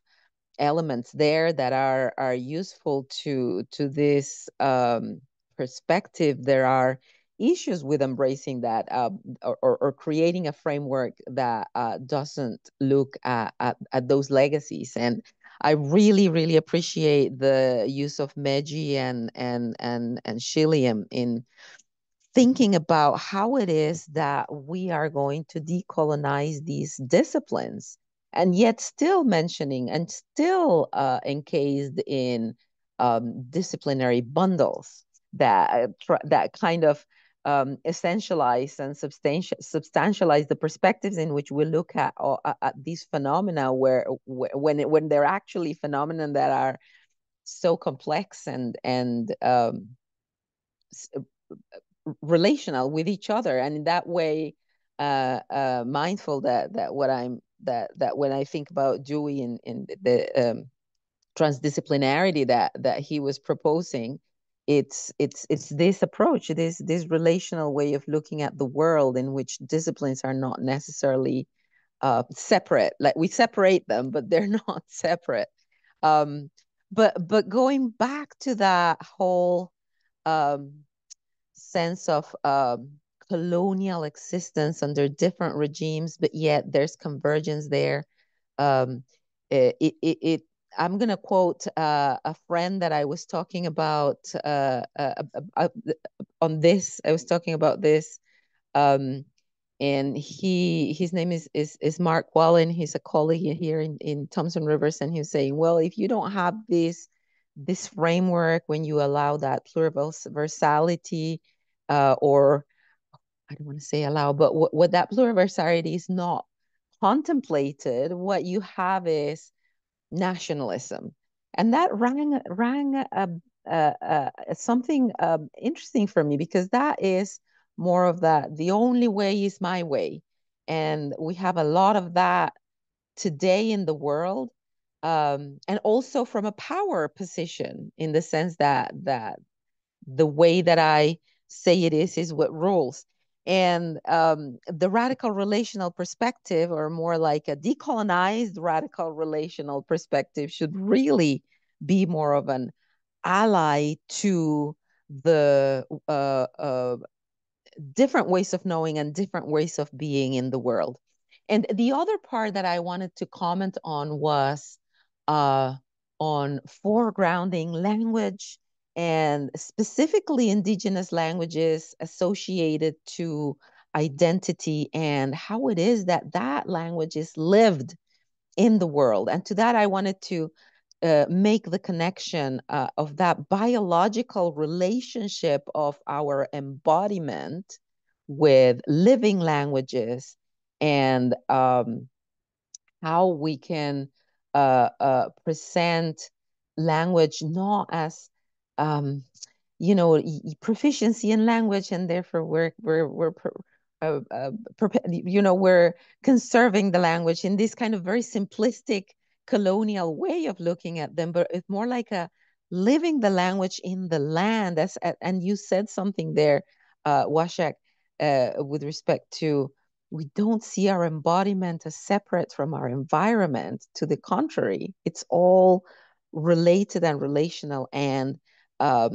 elements there that are are useful to to this um, perspective, there are issues with embracing that uh, or, or creating a framework that uh, doesn't look at, at, at those legacies. And I really, really appreciate the use of Meghji and, and, and, and Shilliam in thinking about how it is that we are going to decolonize these disciplines, and yet still mentioning and still uh, encased in um, disciplinary bundles that, that kind of Um, essentialize and substanti substantialize the perspectives in which we look at or, at these phenomena, where, where when it, when they're actually phenomena that are so complex and and um, relational with each other, and in that way, uh, uh, mindful that that what I'm that that when I think about Dewey and, and the um, transdisciplinarity that that he was proposing, It's it's it's this approach, this this relational way of looking at the world in which disciplines are not necessarily uh, separate. Like we separate them, but they're not separate. Um, but but going back to that whole um, sense of um, colonial existence under different regimes, but yet there's convergence there. Um, it, it, it, I'm going to quote uh, a friend that I was talking about uh, uh, uh, uh, on this. I was talking about this, um, and he his name is, is is Mark Wallen. He's a colleague here in, in Thompson Rivers, and he was saying, well, if you don't have this this framework when you allow that pluriversality, uh, or I don't want to say allow, but what, what that pluriversality is not contemplated, what you have is nationalism, and that rang rang uh, uh, uh, something uh, interesting for me, because that is more of that the only way is my way, and we have a lot of that today in the world, um, and also from a power position, in the sense that that the way that I say it is is what rules. And um, the radical relational perspective, or more like a decolonized radical relational perspective, should really be more of an ally to the uh, uh, different ways of knowing and different ways of being in the world. And the other part that I wanted to comment on was uh, on foregrounding language, and specifically indigenous languages associated to identity, and how it is that that language is lived in the world. And to that, I wanted to uh, make the connection uh, of that biological relationship of our embodiment with living languages, and um, how we can uh, uh, present language not as Um, you know, proficiency in language, and therefore we're we're we're uh, uh, you know we're conserving the language in this kind of very simplistic colonial way of looking at them, but it's more like a living the language in the land. As and you said something there, uh, Wasiq, uh, with respect to we don't see our embodiment as separate from our environment. To the contrary, it's all related and relational, and Um,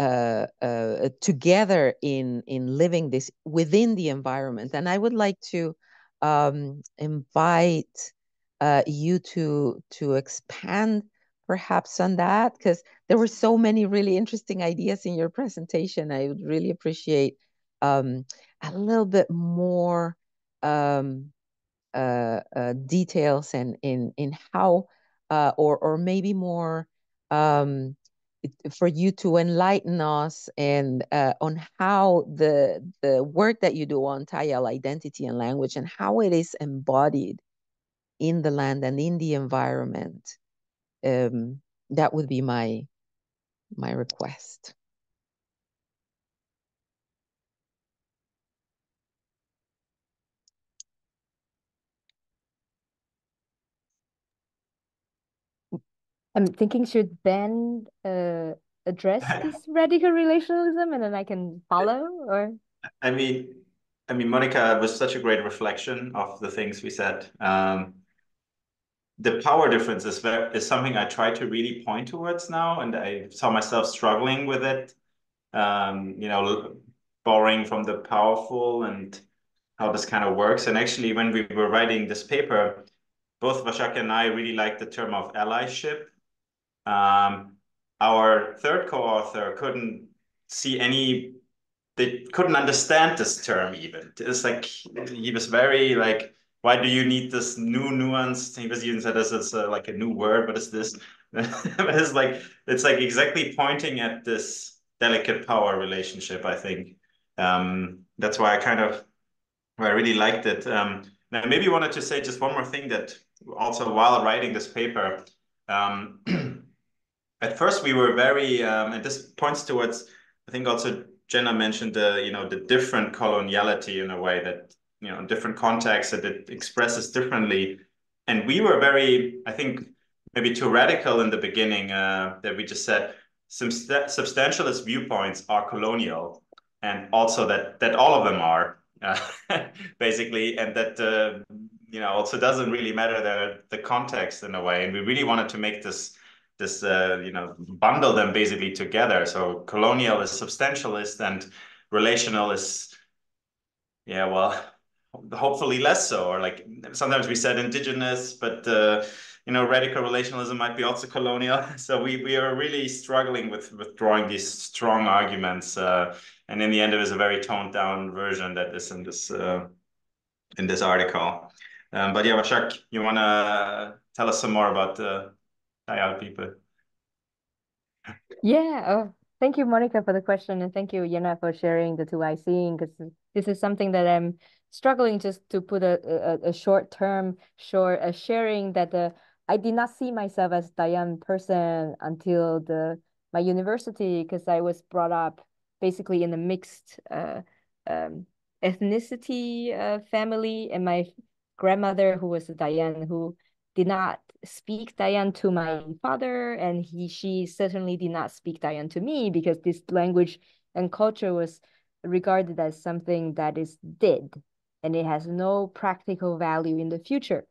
uh, uh, together in in living this within the environment. And I would like to um, invite uh, you to to expand perhaps on that, because there were so many really interesting ideas in your presentation. I would really appreciate um, a little bit more um, uh, uh, details, and in in how uh, or or maybe more. Um, for you to enlighten us and uh, on how the the work that you do on Tayal identity and language, and how it is embodied in the land and in the environment. Um, that would be my my request. I'm thinking, should Ben uh, address this radical relationalism, and then I can follow, or? I mean, I mean, Monica, it was such a great reflection of the things we said. Um, the power difference is, very, is something I try to really point towards now, and I saw myself struggling with it, um, you know, borrowing from the powerful and how this kind of works. And actually, when we were writing this paper, both Wasiq and I really like the term of allyship. Um, our third co-author couldn't see any, they couldn't understand this term even. It's like, he was very like, why do you need this new nuance? He was even said this is a, like a new word, what is this? But it's like, it's like exactly pointing at this delicate power relationship, I think. Um, that's why I kind of, I really liked it. Um, now maybe I wanted to say just one more thing that also while writing this paper, um, at first we were very, um, and this points towards, I think also Jenna mentioned the, you know, the different coloniality in a way that, you know, in different contexts that it expresses differently. And we were very, I think, maybe too radical in the beginning uh, that we just said, subst substantialist viewpoints are colonial, and also that, that all of them are, uh, basically, and that, uh, you know, also doesn't really matter the, the context in a way. And we really wanted to make this, this uh, you know, bundle them basically together. So colonial is substantialist, and relational is Yeah, well, hopefully less so. Or like sometimes we said indigenous, but uh, you know, radical relationalism might be also colonial. So we we are really struggling with with drawing these strong arguments, uh, and in the end, it was a very toned down version that is in this uh, in this article. Um, but yeah, Wasiq, you wanna tell us some more about the Tayal people? Yeah. Oh, thank you, Monica, for the question, and thank you, Yena, for sharing the two I seeing, because this is something that I'm struggling just to put a a, a short term short a sharing that the I did not see myself as Dayan person until the my university, because I was brought up basically in a mixed uh, um, ethnicity uh, family, and my grandmother, who was a Dayan, who did not speak Dayan to my father, and he she certainly did not speak Dayan to me, because this language and culture was regarded as something that is dead and it has no practical value in the future.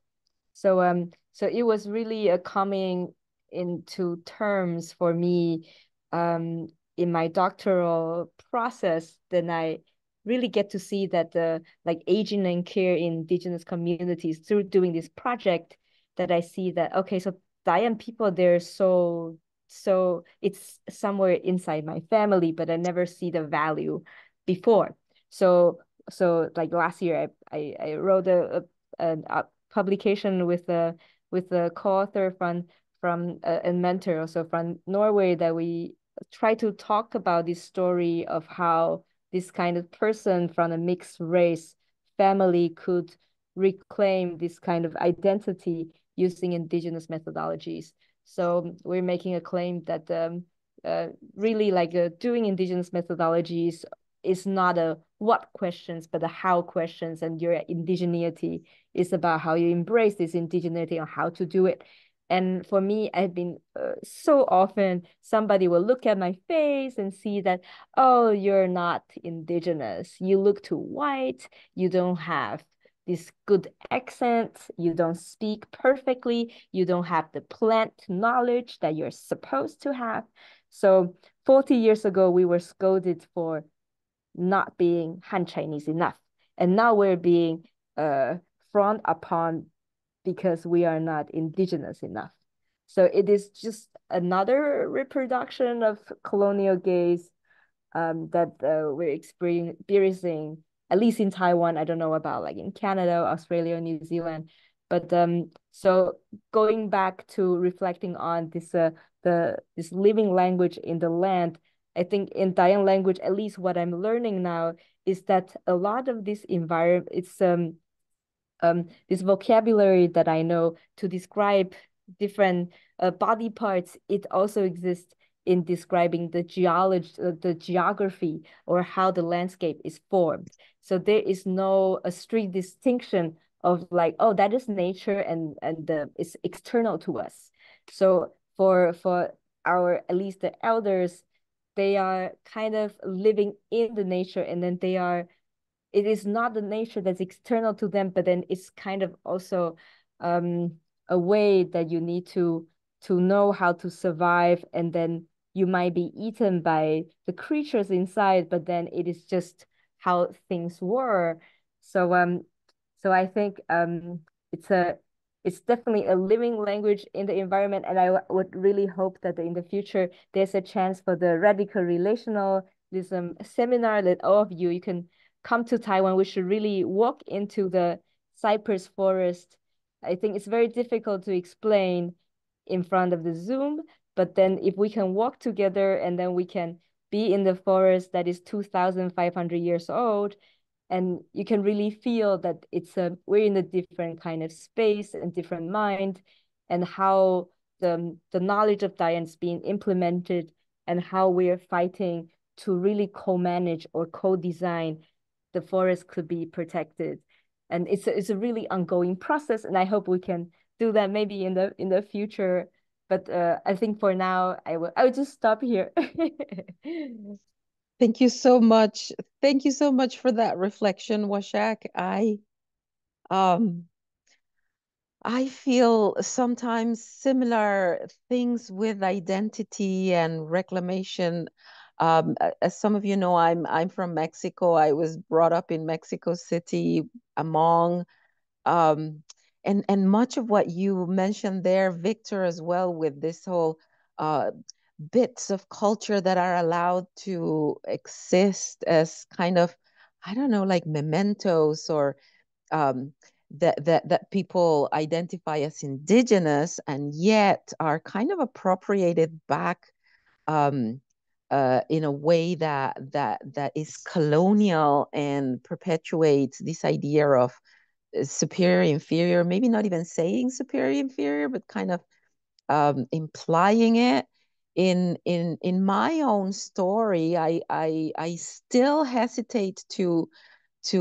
So um so it was really a coming into terms for me um in my doctoral process. Then I really get to see that the like aging and care in indigenous communities through doing this project, that I see that, okay, so Dayan people, they're so, so it's somewhere inside my family, but I never see the value before. So, so like last year, I, I, I wrote a, a, a publication with a, with a co-author from, from uh, and mentor also from Norway, that we try to talk about this story of how this kind of person from a mixed race family could reclaim this kind of identity using indigenous methodologies. So we're making a claim that um, uh, really like uh, doing indigenous methodologies is not a what questions, but a how questions, and your indigeneity is about how you embrace this indigeneity and how to do it. And for me, I've been uh, so often somebody will look at my face and see that, oh, you're not indigenous, you look too white, you don't have this good accent, you don't speak perfectly, you don't have the plant knowledge that you're supposed to have. So forty years ago, we were scolded for not being Han Chinese enough. And now we're being uh, frowned upon because we are not indigenous enough. So it is just another reproduction of colonial gaze um, that uh, we're experiencing, at least in Taiwan. I don't know about like in Canada, Australia, New Zealand, but um, so going back to reflecting on this uh, the this living language in the land, I think in Dayan language, at least what I'm learning now is that a lot of this environment, it's um, um, this vocabulary that I know to describe different uh, body parts, it also exists in describing the geology, uh, the geography, or how the landscape is formed. So there is no a strict distinction of like, oh, that is nature and and uh, it's external to us. So for for our, at least the elders, they are kind of living in the nature, and then they are, it is not the nature that's external to them, but then it's kind of also um, a way that you need to to know how to survive, and then you might be eaten by the creatures inside, but then it is just how things were. So um, so I think um, it's a it's definitely a living language in the environment, and I would really hope that in the future there's a chance for the radical relationalism seminar that all of you you can come to Taiwan. We should really walk into the cypress forest. I think it's very difficult to explain in front of the Zoom, but then if we can walk together, and then we can be in the forest that is two thousand five hundred years old, and you can really feel that it's a, we're in a different kind of space and different mind, and how the, the knowledge of Dayan is being implemented, and how we are fighting to really co-manage or co-design the forest could be protected. And it's a, it's a really ongoing process, and I hope we can do that maybe in the in the future, but uh, I think for now I will I will just stop here. Thank you so much. Thank you so much for that reflection, Wasiq. I um I feel sometimes similar things with identity and reclamation. Um, as some of you know, I'm I'm from Mexico. I was brought up in Mexico City, among, um, and and much of what you mentioned there, Victor, as well, with this whole uh, bits of culture that are allowed to exist as kind of, I don't know, like mementos, or um, that that that people identify as indigenous and yet are kind of appropriated back. Um, Uh, in a way that that that is colonial and perpetuates this idea of superior, inferior, maybe not even saying superior, inferior, but kind of um, implying it. In in in my own story, I I I still hesitate to to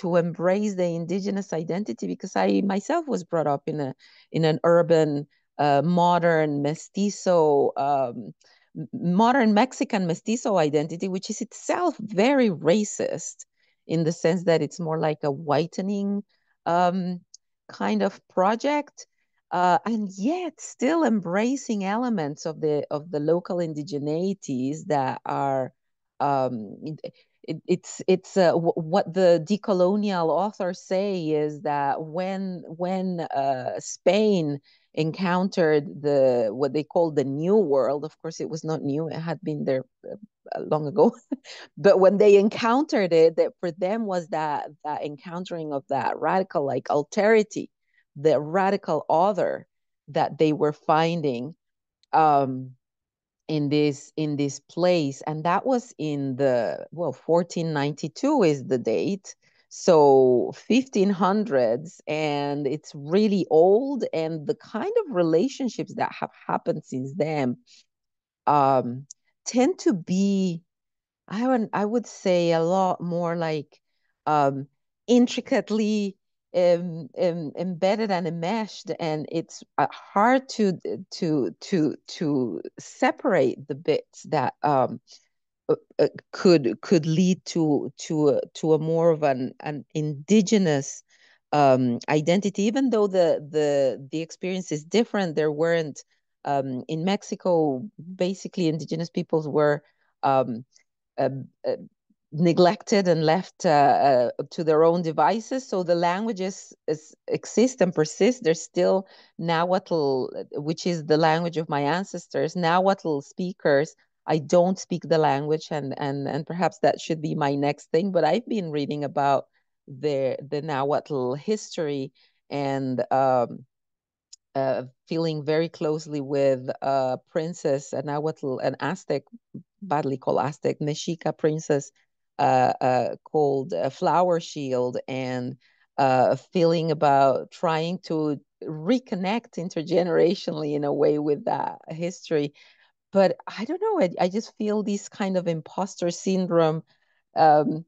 to embrace the indigenous identity, because I myself was brought up in a in an urban, uh, modern, mestizo. Um, modern Mexican mestizo identity, which is itself very racist in the sense that it's more like a whitening um, kind of project, uh, and yet still embracing elements of the of the local indigeneities that are um, it, it's it's uh, w what the decolonial authors say is that when when uh, Spain encountered the what they called the New World. Of course, it was not new; it had been there long ago. But when they encountered it, that for them was that that encountering of that radical, like, alterity, the radical other that they were finding um, in this in this place, and that was in the well, fourteen ninety-two is the date. So fifteen hundreds, and it's really old, and the kind of relationships that have happened since then um, tend to be, I would, I would say, a lot more like um, intricately um, um, embedded and enmeshed, and it's hard to to to to separate the bits that um, could could lead to to a, to a more of an an indigenous um, identity, even though the the the experience is different. There weren't um, in Mexico. Basically, indigenous peoples were um, uh, uh, neglected and left uh, uh, to their own devices. So the languages is, exist and persist. There's still Nahuatl, which is the language of my ancestors. Nahuatl speakers. I don't speak the language, and and and perhaps that should be my next thing. But I've been reading about the the Nahuatl history, and um, uh, feeling very closely with uh, Princess a Nahuatl, an Aztec, badly called Aztec Mexica princess, uh, uh, called uh, Flower Shield, and uh, feeling about trying to reconnect intergenerationally in a way with that history. But I don't know, I, I just feel this kind of imposter syndrome, um,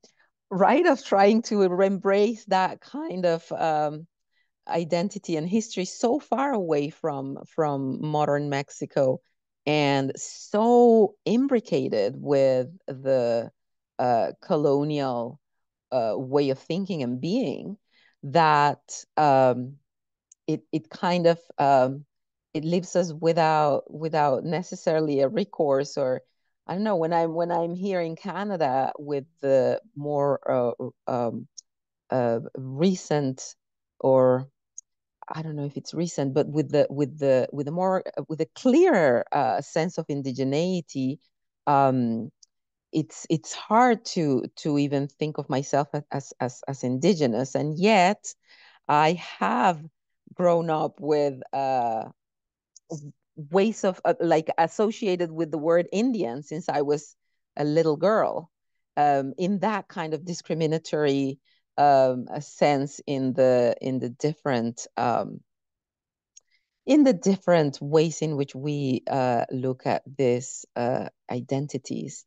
right, of trying to embrace that kind of um, identity and history so far away from, from modern Mexico, and so imbricated with the uh, colonial uh, way of thinking and being, that um, it, it kind of... Um, it leaves us without without necessarily a recourse, or I don't know. When I'm when I'm here in Canada with the more uh, um, uh, recent, or I don't know if it's recent, but with the with the with the more with a clearer uh, sense of indigeneity, um, it's it's hard to to even think of myself as as as indigenous, and yet I have grown up with. Uh, ways of uh, like associated with the word Indian since I was a little girl, um, in that kind of discriminatory um, a sense in the in the different um, in the different ways in which we uh, look at these uh, identities,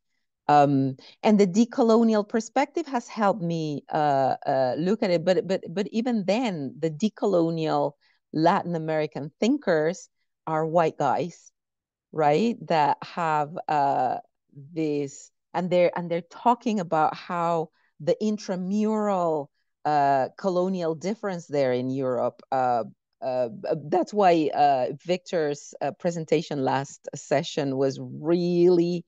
um, and the decolonial perspective has helped me uh, uh, look at it. But but but even then, the decolonial Latin American thinkers are white guys, right? That have uh, this, and they're and they're talking about how the intramural uh, colonial difference there in Europe. Uh, uh, that's why uh, Victor's uh, presentation last session was really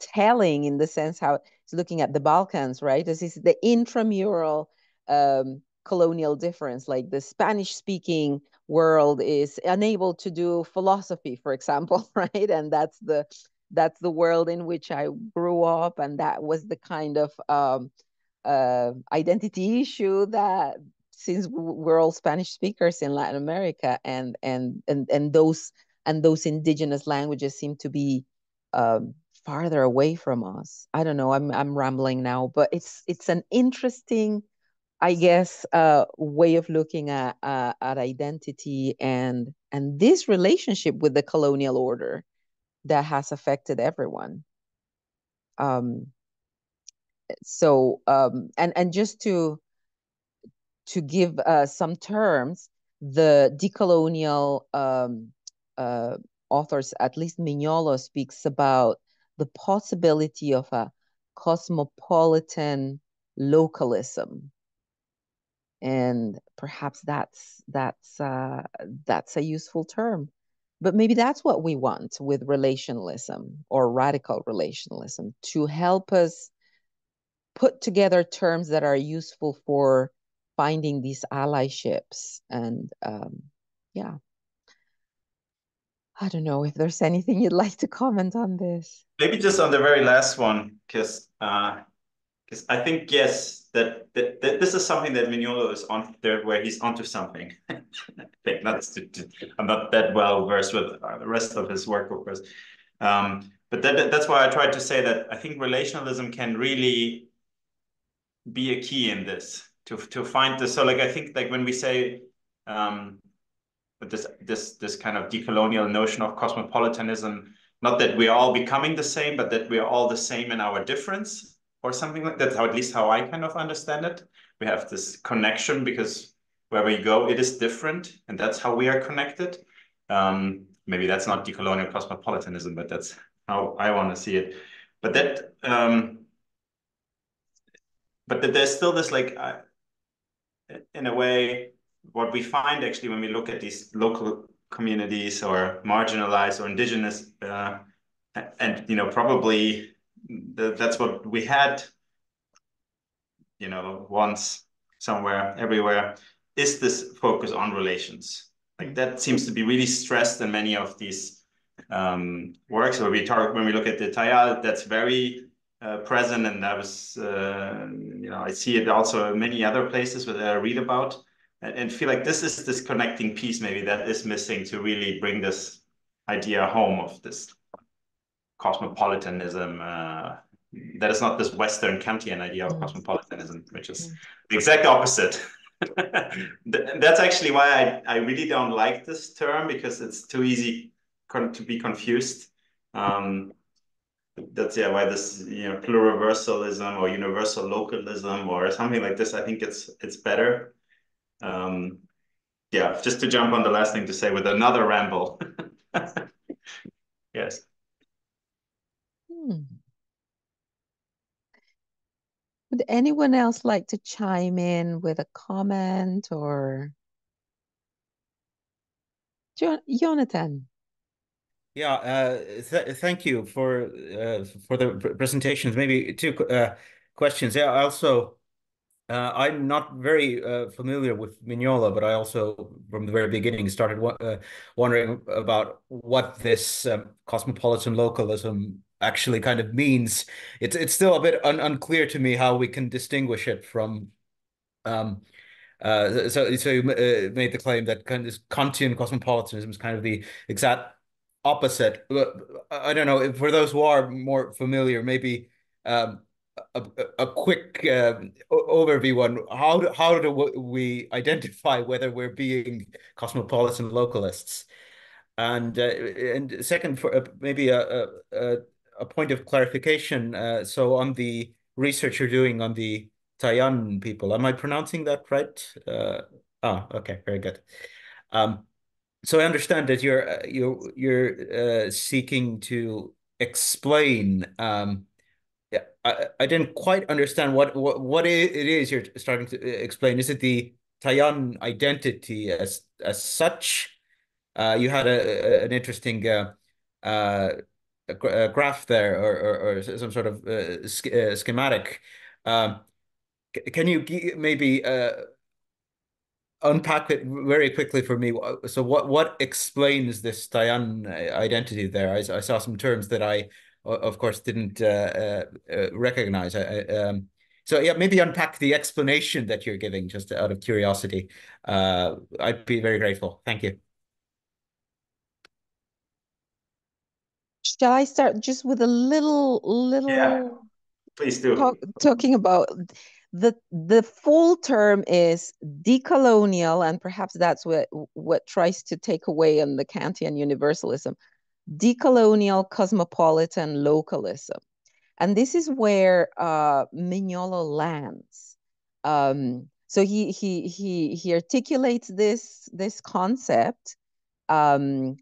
telling in the sense how it's looking at the Balkans, right? This is the intramural um, colonial difference, like the Spanish-speaking world is unable to do philosophy, for example, right? And that's the that's the world in which I grew up, and that was the kind of um, uh, identity issue that, since we're all Spanish speakers in Latin America, and and and and those and those indigenous languages seem to be um, farther away from us. I don't know. I'm I'm rambling now, but it's it's an interesting, I guess, uh, way of looking at uh, at identity and and this relationship with the colonial order that has affected everyone. Um. So um, and and just to. to give uh, some terms, the decolonial um, uh, authors, at least Mignolo, speaks about the possibility of a cosmopolitan localism, and perhaps that's that's uh, that's a useful term. But maybe that's what we want with relationalism or radical relationalism, to help us put together terms that are useful for finding these allyships. And um, yeah, I don't know if there's anything you'd like to comment on this. Maybe just on the very last one, because uh, I think, yes, that, that, that this is something that Mignolo is on there, where he's onto something. I think not to, to, I'm not that well versed with the rest of his work, of course. Um, but that, that's why I tried to say that I think relationalism can really be a key in this. To, to find this, so like I think like when we say um, this this this kind of decolonial notion of cosmopolitanism, not that we're all becoming the same, but that we're all the same in our difference or something like that. How, at least how I kind of understand it. We have this connection because wherever you go, it is different, and that's how we are connected. Um, maybe that's not decolonial cosmopolitanism, but that's how I want to see it. But that, um, but that there's still this like. I, in a way, what we find actually when we look at these local communities or marginalized or indigenous, uh, and, you know, probably the, that's what we had, you know, once, somewhere, everywhere, is this focus on relations. Like that seems to be really stressed in many of these um, works. Where we talk, when we look at the Tayal, that's very Uh, present, and I was, uh, you know, I see it also in many other places that I read about, and, and feel like this is this connecting piece maybe that is missing to really bring this idea home of this cosmopolitanism. Uh, that is not this Western Kantian idea of cosmopolitanism, which is the exact opposite. That's actually why I, I really don't like this term, because it's too easy con to be confused. Um, That's yeah, why this, you know, pluriversalism or universal localism or something like this, I think it's it's better. Um, yeah, just to jump on the last thing to say with another ramble. Yes. Hmm. Would anyone else like to chime in with a comment or Jo- Jonathan? Yeah, uh, th thank you for uh, for the pr presentations. Maybe two uh, questions. Yeah, I also, uh, I'm not very uh, familiar with Mignolo, but I also, from the very beginning, started wa uh, wondering about what this um, cosmopolitan localism actually kind of means. It's it's still a bit un unclear to me how we can distinguish it from. Um, uh, so so you uh, made the claim that kind of this Kantian cosmopolitanism is kind of the exact opposite. I don't know, if for those who are more familiar, maybe um, a, a quick uh, overview on how do, how do we identify whether we're being cosmopolitan localists, and uh, and second, for uh, maybe a, a a point of clarification. Uh, so on the research you're doing on the Tayan people, am I pronouncing that right? Uh, ah, okay, very good. Um, So I understand that you're you're you're uh, seeking to explain. Um, yeah, I, I didn't quite understand what what what it is you're starting to explain. Is it the Tayan identity as as such? Uh, you had a, a an interesting uh, uh, a graph there, or, or, or some sort of uh, sch uh, schematic. Um, can you maybe uh, unpack it very quickly for me? So what, what explains this Tayal identity there? I, I saw some terms that I, of course, didn't uh, uh, recognize. I, um, so yeah, maybe unpack the explanation that you're giving, just out of curiosity. Uh, I'd be very grateful. Thank you. Shall I start just with a little, little? Yeah, please do. Talk, talking about the the full term is decolonial, and perhaps that's what what tries to take away on the Kantian universalism, decolonial cosmopolitan localism, and this is where uh, Mignolo lands. Um, so he he he he articulates this this concept. Um,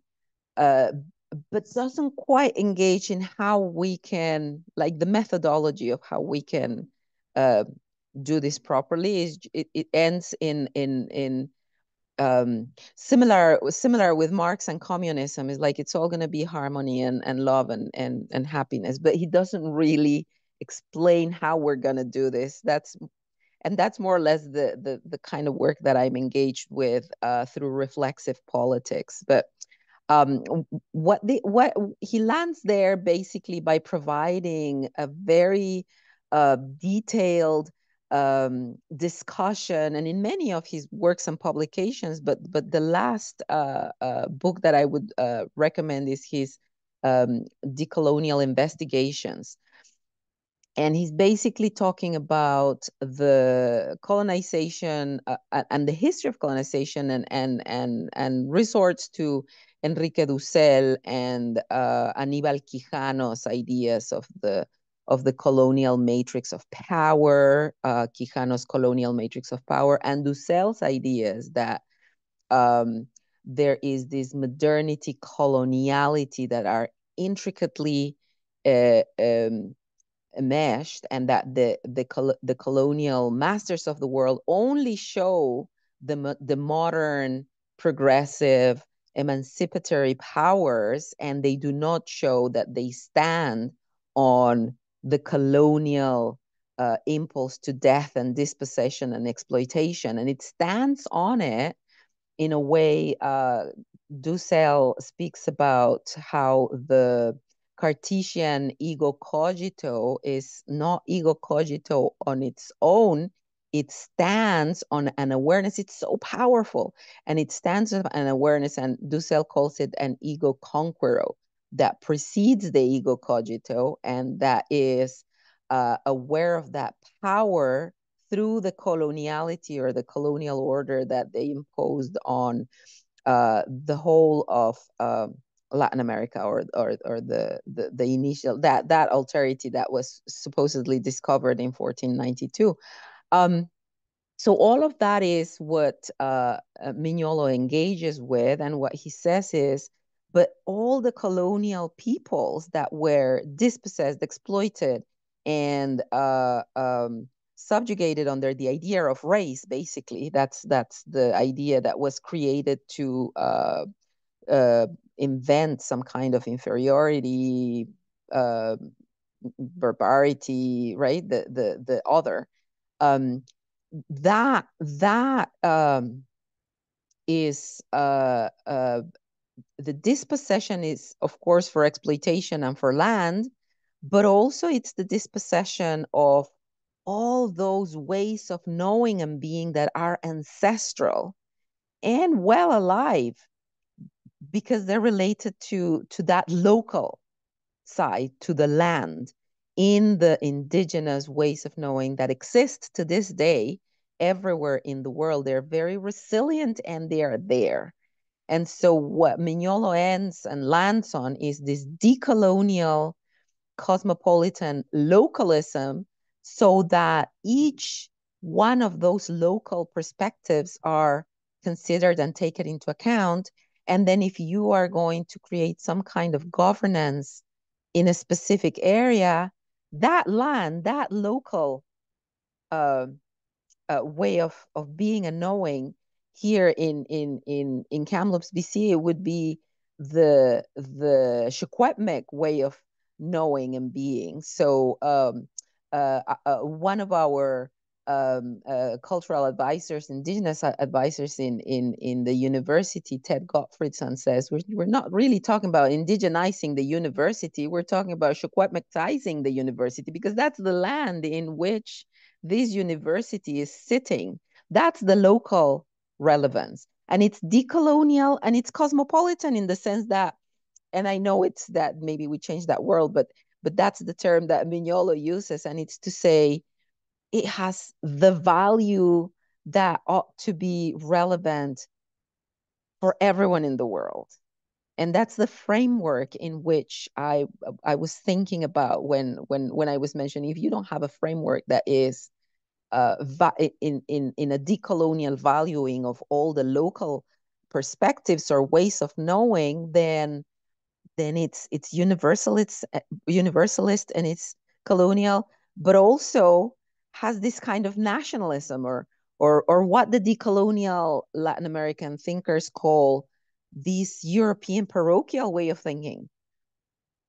uh, but doesn't quite engage in how we can, like the methodology of how we can uh, do this properly. It, it ends in in in um, similar similar with Marx and communism. It's like it's all going to be harmony and, and love and, and, and happiness. But he doesn't really explain how we're going to do this. That's and that's more or less the the the kind of work that I'm engaged with uh, through reflexive politics. But Um, what the what he lands there basically by providing a very uh, detailed um, discussion, and in many of his works and publications. But but the last uh, uh, book that I would uh, recommend is his um, Decolonial Investigations, and he's basically talking about the colonization uh, and the history of colonization and and and and resorts to Enrique Dussel and uh, Aníbal Quijano's ideas of the of the colonial matrix of power, uh, Quijano's colonial matrix of power, and Dussel's ideas that um, there is this modernity coloniality that are intricately uh, um, meshed, and that the the col the colonial masters of the world only show the the modern progressive emancipatory powers, and they do not show that they stand on the colonial uh, impulse to death and dispossession and exploitation. And it stands on it in a way. uh, Dussel speaks about how the Cartesian ego cogito is not ego cogito on its own. It stands on an awareness. It's so powerful, and it stands on an awareness, and Dussel calls it an ego conquero that precedes the ego cogito, and that is uh, aware of that power through the coloniality or the colonial order that they imposed on uh, the whole of uh, Latin America, or or or the, the the initial that that alterity that was supposedly discovered in fourteen ninety-two. Um, so all of that is what uh, Mignolo engages with, and what he says is, but all the colonial peoples that were dispossessed, exploited, and uh, um, subjugated under the idea of race, basically, that's that's the idea that was created to uh, uh, invent some kind of inferiority, uh, barbarity, right? The the the other. Um, that that um, is uh, uh, the dispossession is, of course, for exploitation and for land, but also it's the dispossession of all those ways of knowing and being that are ancestral and well alive, because they're related to to that local side, to the land, in the indigenous ways of knowing that exist to this day everywhere in the world. They're very resilient and they are there. And so what Mignolo ends and lands on is this decolonial cosmopolitan localism, so that each one of those local perspectives are considered and taken into account. And then if you are going to create some kind of governance in a specific area, that land, that local uh, uh, way of of being and knowing, here in in in in Kamloops, B C, it would be the the Secwepemc way of knowing and being. So um, uh, uh, one of our um, uh, cultural advisors, indigenous advisors in, in, in the university, Ted Gottfriedson, says, we're, we're not really talking about indigenizing the university. We're talking about Secwepemcúl'ecw the university, because that's the land in which this university is sitting. That's the local relevance. And it's decolonial and it's cosmopolitan in the sense that, and I know it's that maybe we change that word, but but that's the term that Mignolo uses. And it's to say it has the value that ought to be relevant for everyone in the world. And that's the framework in which I I was thinking about when when when I was mentioning, if you don't have a framework that is Uh, in, in, in a decolonial valuing of all the local perspectives or ways of knowing, then then it's it's universal, it's universalist and it's colonial, but also has this kind of nationalism or or or what the decolonial Latin American thinkers call this European parochial way of thinking.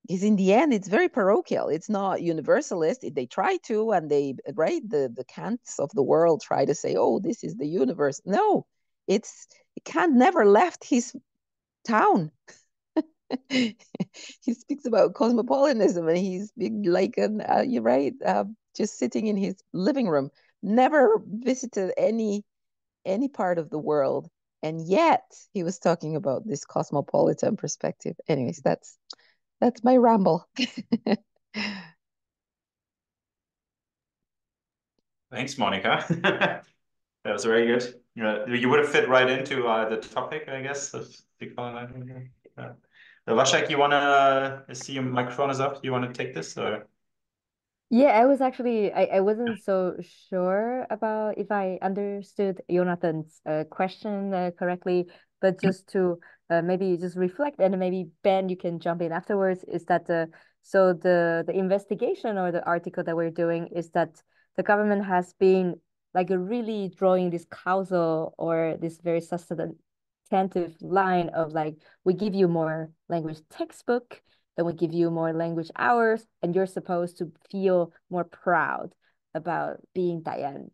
Is in the end, it's very parochial. It's not universalist. They try to, and they, right, the, the Kants of the world try to say, oh, this is the universe. No, it's, Kant never left his town. He speaks about cosmopolitanism, and he's big, like, an, uh, you're right, uh, just sitting in his living room, never visited any any part of the world. And yet he was talking about this cosmopolitan perspective. Anyways, that's, That's my ramble. Thanks, Monica. That was very good. You know, you would have fit right into uh, the topic, I guess, of decolonizing. Uh, Vashek, you want to uh, see your microphone is up? Do you want to take this? Or? Yeah, I was actually, I, I wasn't so sure about if I understood Jonathan's uh, question uh, correctly, but just to uh, maybe just reflect, and maybe Ben, you can jump in afterwards, is that uh, so the, the investigation or the article that we're doing is that the government has been like really drawing this causal or this very substantive line of like, we give you more language textbook, then we give you more language hours, and you're supposed to feel more proud about being Tayal.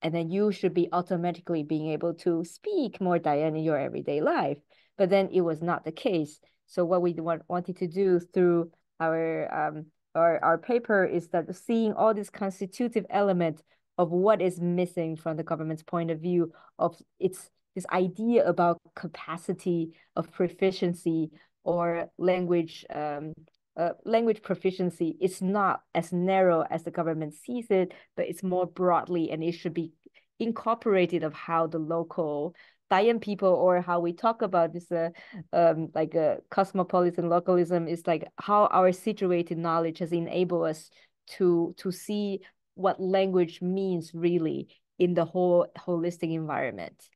And then you should be automatically being able to speak more Tayal in your everyday life. But then it was not the case. So what we want, wanted to do through our, um, our, our paper is that seeing all this constitutive element of what is missing from the government's point of view of its this idea about capacity of proficiency or language um, Uh, language proficiency is not as narrow as the government sees it, but it's more broadly, and it should be incorporated of how the local Tayal people or how we talk about this uh, um, like a cosmopolitan localism is like how our situated knowledge has enabled us to to see what language means really in the whole holistic environment.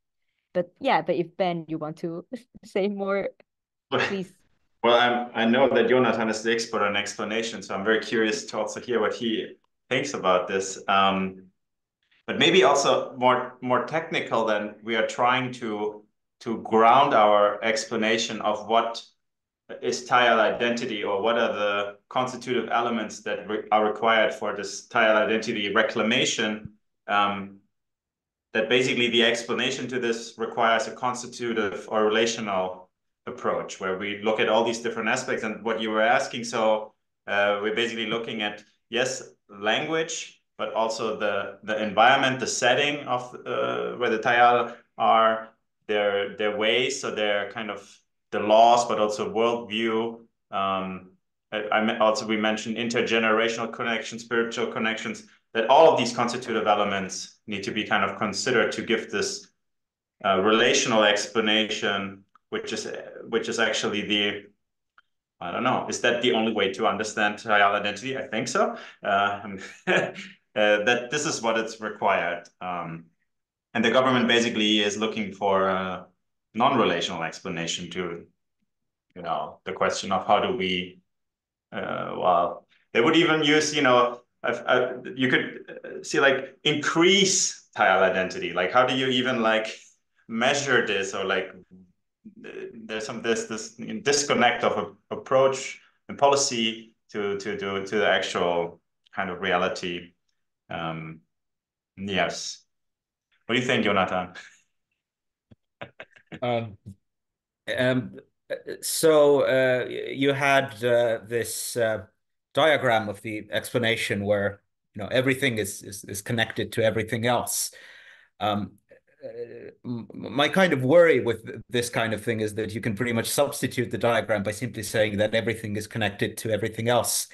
But yeah, but if Ben, you want to say more, please. Well, I'm, I know that Jonathan is the expert on explanation, so I'm very curious to also hear what he thinks about this. Um, but maybe also more more technical than we are trying to to ground our explanation of what is Tayal identity or what are the constitutive elements that re are required for this Tayal identity reclamation. Um, that basically the explanation to this requires a constitutive or relational approach where we look at all these different aspects and what you were asking. So uh, we're basically looking at, yes, language, but also the, the environment, the setting of uh, where the Tayal are, their, their ways, so their kind of the laws, but also worldview. Um, I, I also, we mentioned intergenerational connections, spiritual connections, that all of these constitutive elements need to be kind of considered to give this uh, relational explanation, which is which is actually the, I don't know, is that the only way to understand Tayal identity? I think so. Uh, uh, that this is what it's required. Um, and the government basically is looking for a non-relational explanation to, you know, the question of how do we, uh, well, they would even use, you know, I've, I, you could see like increase Tayal identity. Like how do you even like measure this or like, there's some this this disconnect of a, approach and policy to to to to the actual kind of reality. Um, yes. What do you think, Jonathan? um, um, so uh, you had uh, this uh, diagram of the explanation where you know everything is is, is connected to everything else. Um, Uh, my kind of worry with this kind of thing is that you can pretty much substitute the diagram by simply saying that everything is connected to everything else.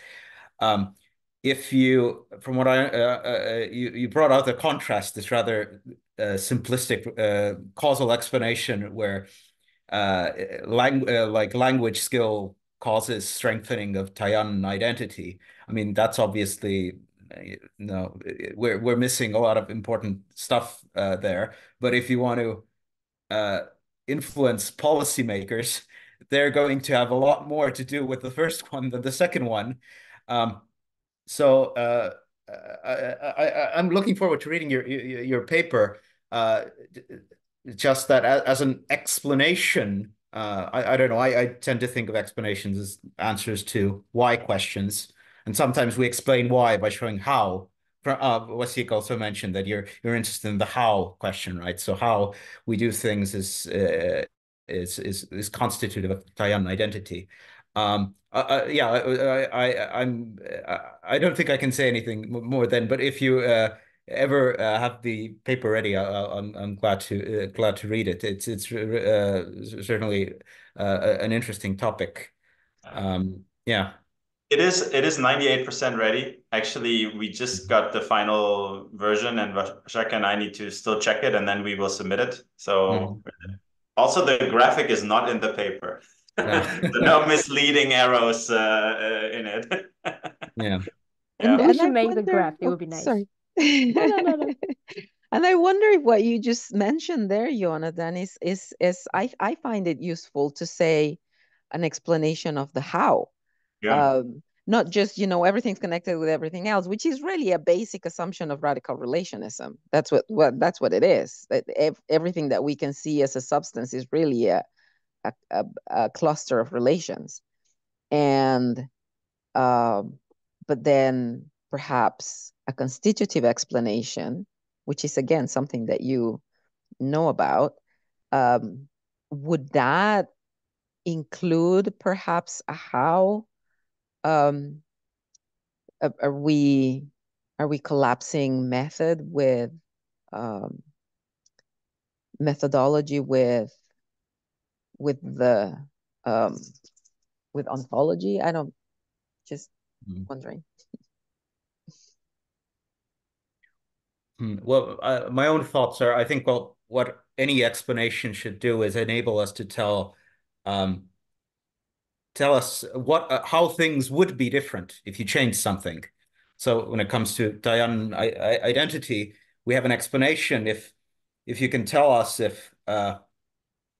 Um, if you, from what I, uh, uh, you, you brought out the contrast, this rather uh, simplistic uh, causal explanation where uh, lang uh, like language skill causes strengthening of Tayan identity. I mean, that's obviously no, we're we're missing a lot of important stuff uh, there. But if you want to uh, influence policymakers, they're going to have a lot more to do with the first one than the second one. Um, so uh, I, I I'm looking forward to reading your your, your paper. Uh, just that as, as an explanation, uh, I I don't know. I I tend to think of explanations as answers to why questions. And sometimes we explain why by showing how. Uh, Wasiq also mentioned that you're you're interested in the how question, right? So how we do things is uh, is is is constitutive of Tayyan identity. Um, uh, uh, yeah, I, I I'm I don't think I can say anything more than. But if you uh, ever uh, have the paper ready, I, I'm I'm glad to uh, glad to read it. It's it's uh, certainly uh, an interesting topic. Um, yeah. It is it is ninety-eight percent ready. Actually, we just got the final version and Vashaka and I need to still check it and then we will submit it. So mm. Also the graphic is not in the paper. Yeah. So no misleading arrows uh, uh, in it. Yeah. Yeah. And, and I make wonder, the graph, it would be nice. Sorry. no, no, no, no. And I wonder if what you just mentioned there, Jonathan, is is is I, I find it useful to say an explanation of the how. Yeah. Um, not just, you know, everything's connected with everything else, which is really a basic assumption of radical relationism. That's what, what that's what it is. That ev everything that we can see as a substance is really a a, a, a cluster of relations. And um, but then perhaps a constitutive explanation, which is again something that you know about, um, would that include perhaps a how? Um, are we are we collapsing method with um, methodology with with the um, with ontology? I don't just mm-hmm. wondering. Well, uh, my own thoughts are. I think well, what any explanation should do is enable us to tell. Um, tell us what uh, how things would be different if you change something. So when it comes to Tayyan identity, we have an explanation if if you can tell us if uh,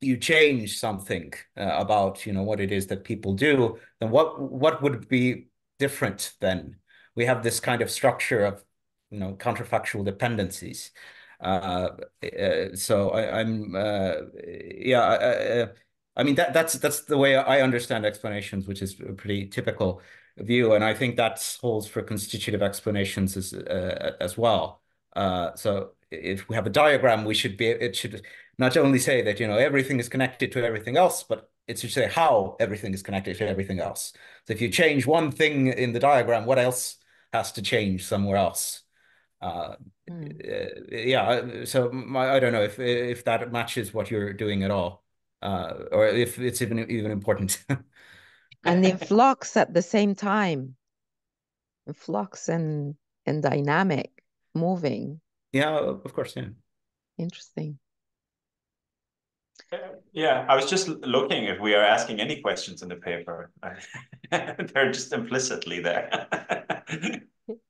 you change something uh, about you know what it is that people do, then what what would be different then? We have this kind of structure of you know counterfactual dependencies. Uh, uh, so I, I'm uh, yeah. Uh, I mean, that that's that's the way I understand explanations, which is a pretty typical view. And I think that holds for constitutive explanations as uh, as well. Uh, so if we have a diagram, we should be it should not only say that, you know, everything is connected to everything else, but it should say how everything is connected to everything else. So if you change one thing in the diagram, what else has to change somewhere else? Uh, mm. uh, yeah, so my, I don't know if if that matches what you're doing at all. Uh, or if it's even even important, and in flux at the same time, in flux and and dynamic, moving. Yeah, of course. Yeah. Interesting. Yeah, I was just looking if we are asking any questions in the paper. They're just implicitly there.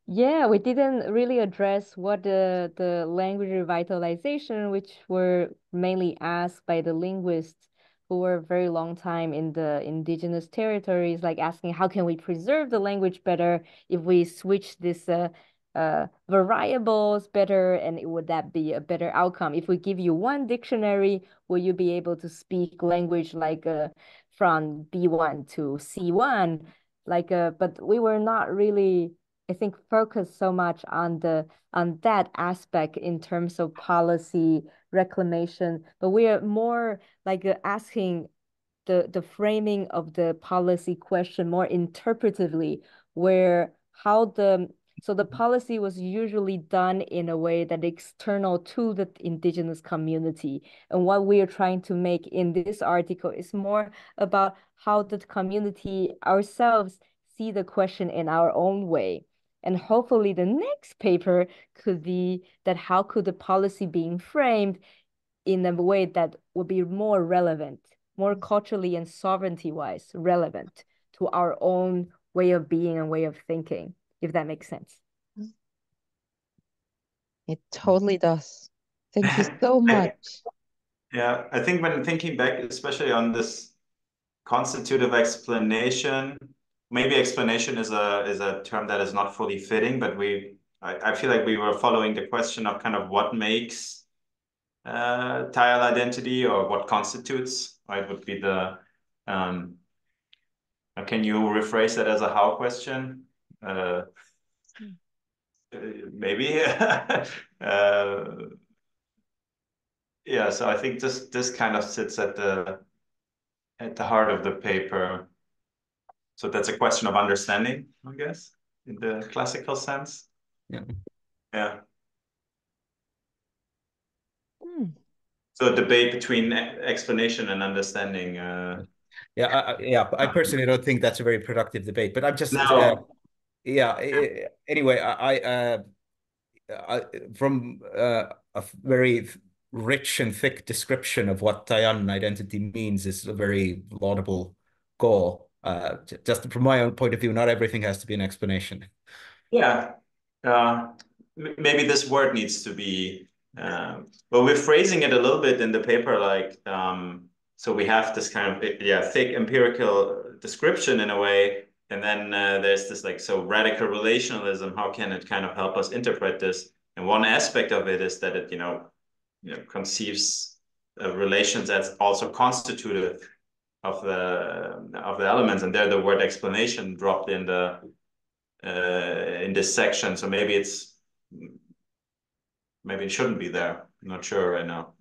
Yeah, we didn't really address what the, the language revitalization, which were mainly asked by the linguists who were a very long time in the indigenous territories, like asking how can we preserve the language better if we switch this uh, uh, variables better, and would that be a better outcome? If we give you one dictionary, will you be able to speak language like uh, from B one to C one? like, uh, but we were not really, I think, focused so much on the on that aspect in terms of policy reclamation. But we are more like uh, asking the the framing of the policy question more interpretively, where how the so the policy was usually done in a way that external to the indigenous community. And what we are trying to make in this article is more about how the community ourselves see the question in our own way. And hopefully the next paper could be that how could the policy being framed in a way that would be more relevant, more culturally and sovereignty-wise relevant to our own way of being and way of thinking, if that makes sense. It totally does. Thank you so much. Yeah, I think when thinking back, especially on this constitutive explanation, maybe explanation is a is a term that is not fully fitting, but we I, I feel like we were following the question of kind of what makes uh, Tayal identity, or what constitutes, right? Would be the um, can you rephrase that as a how question? Uh, maybe. uh, yeah. So I think this this kind of sits at the at the heart of the paper. So that's a question of understanding, I guess, in the classical sense. Yeah. Yeah. Mm. So a debate between explanation and understanding. Uh, yeah, I, yeah. I personally don't think that's a very productive debate, but I'm just. No. Uh, yeah. yeah. Anyway, I, uh, I from uh, a very rich and thick description of what Tayan identity means is a very laudable goal. Uh, just from my own point of view, not everything has to be an explanation. Yeah, uh, maybe this word needs to be, uh, well, we're phrasing it a little bit in the paper, like, um, so we have this kind of, yeah, thick empirical description in a way, and then uh, there's this like, so radical relationalism, how can it kind of help us interpret this? And one aspect of it is that it, you know, you know conceives uh, relations as also constitutive of the of the elements, and there the word explanation dropped in the uh, in this section. So maybe it's maybe it shouldn't be there. I'm not sure right now.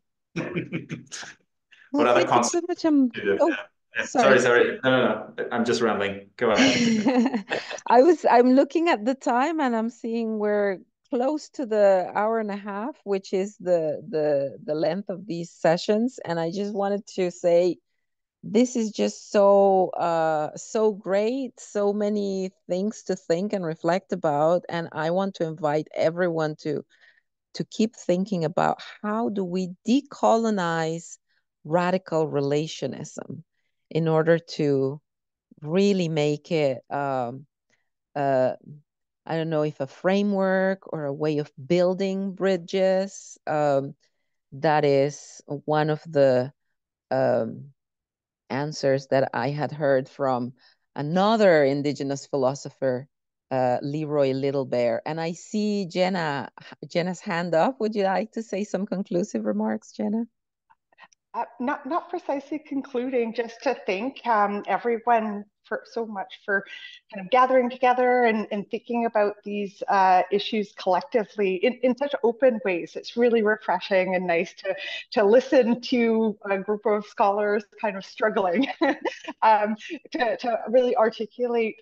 What other concepts? Oh, sorry, sorry. No, no, no. I'm just rambling. Go on. I was. I'm looking at the time, and I'm seeing we're close to the hour and a half, which is the the the length of these sessions. And I just wanted to say, this is just so uh so great, so many things to think and reflect about, and I want to invite everyone to to keep thinking about how do we decolonize radical relationism in order to really make it um uh I don't know if a framework or a way of building bridges. Um that is one of the um answers that I had heard from another indigenous philosopher, uh, Leroy Little Bear. And I see Jenna, Jenna's hand up. Would you like to say some conclusive remarks, Jenna? Uh, not, not precisely concluding, just to thank um, everyone for so much for kind of gathering together and, and thinking about these uh, issues collectively in, in such open ways. It's really refreshing and nice to, to listen to a group of scholars kind of struggling um, to, to really articulate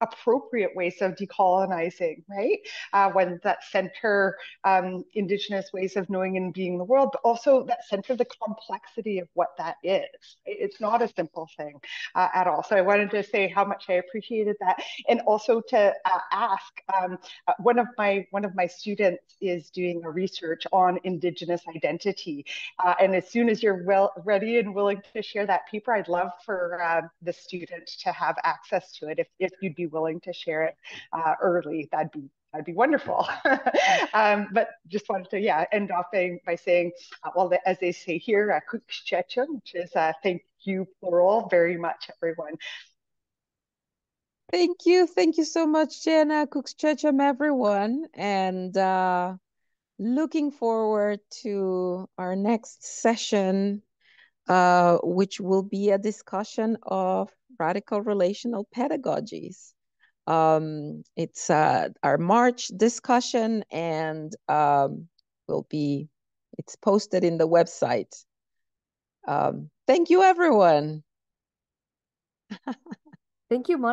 appropriate ways of decolonizing, right? Uh, ones that center um, Indigenous ways of knowing and being the world, but also that center the complexity of what that is. It's not a simple thing uh, at all. So I wanted to say how much I appreciated that, and also to uh, ask. Um, uh, one of my one of my students is doing a research on Indigenous identity, uh, and as soon as you're well ready and willing to share that paper, I'd love for uh, the student to have access to it. If if you'd be willing to share it uh, early, that'd be that'd be wonderful. um, but just wanted to yeah end off by, by saying, uh, well, the, as they say here, uh, which is uh, thank you plural very much, everyone. Thank you, thank you so much, Jenna, kukschechum, everyone, and uh, looking forward to our next session uh, which will be a discussion of radical relational pedagogies. Um, it's uh, our March discussion, and um, will be, it's posted in the website. Um, thank you, everyone. Thank you, Maria.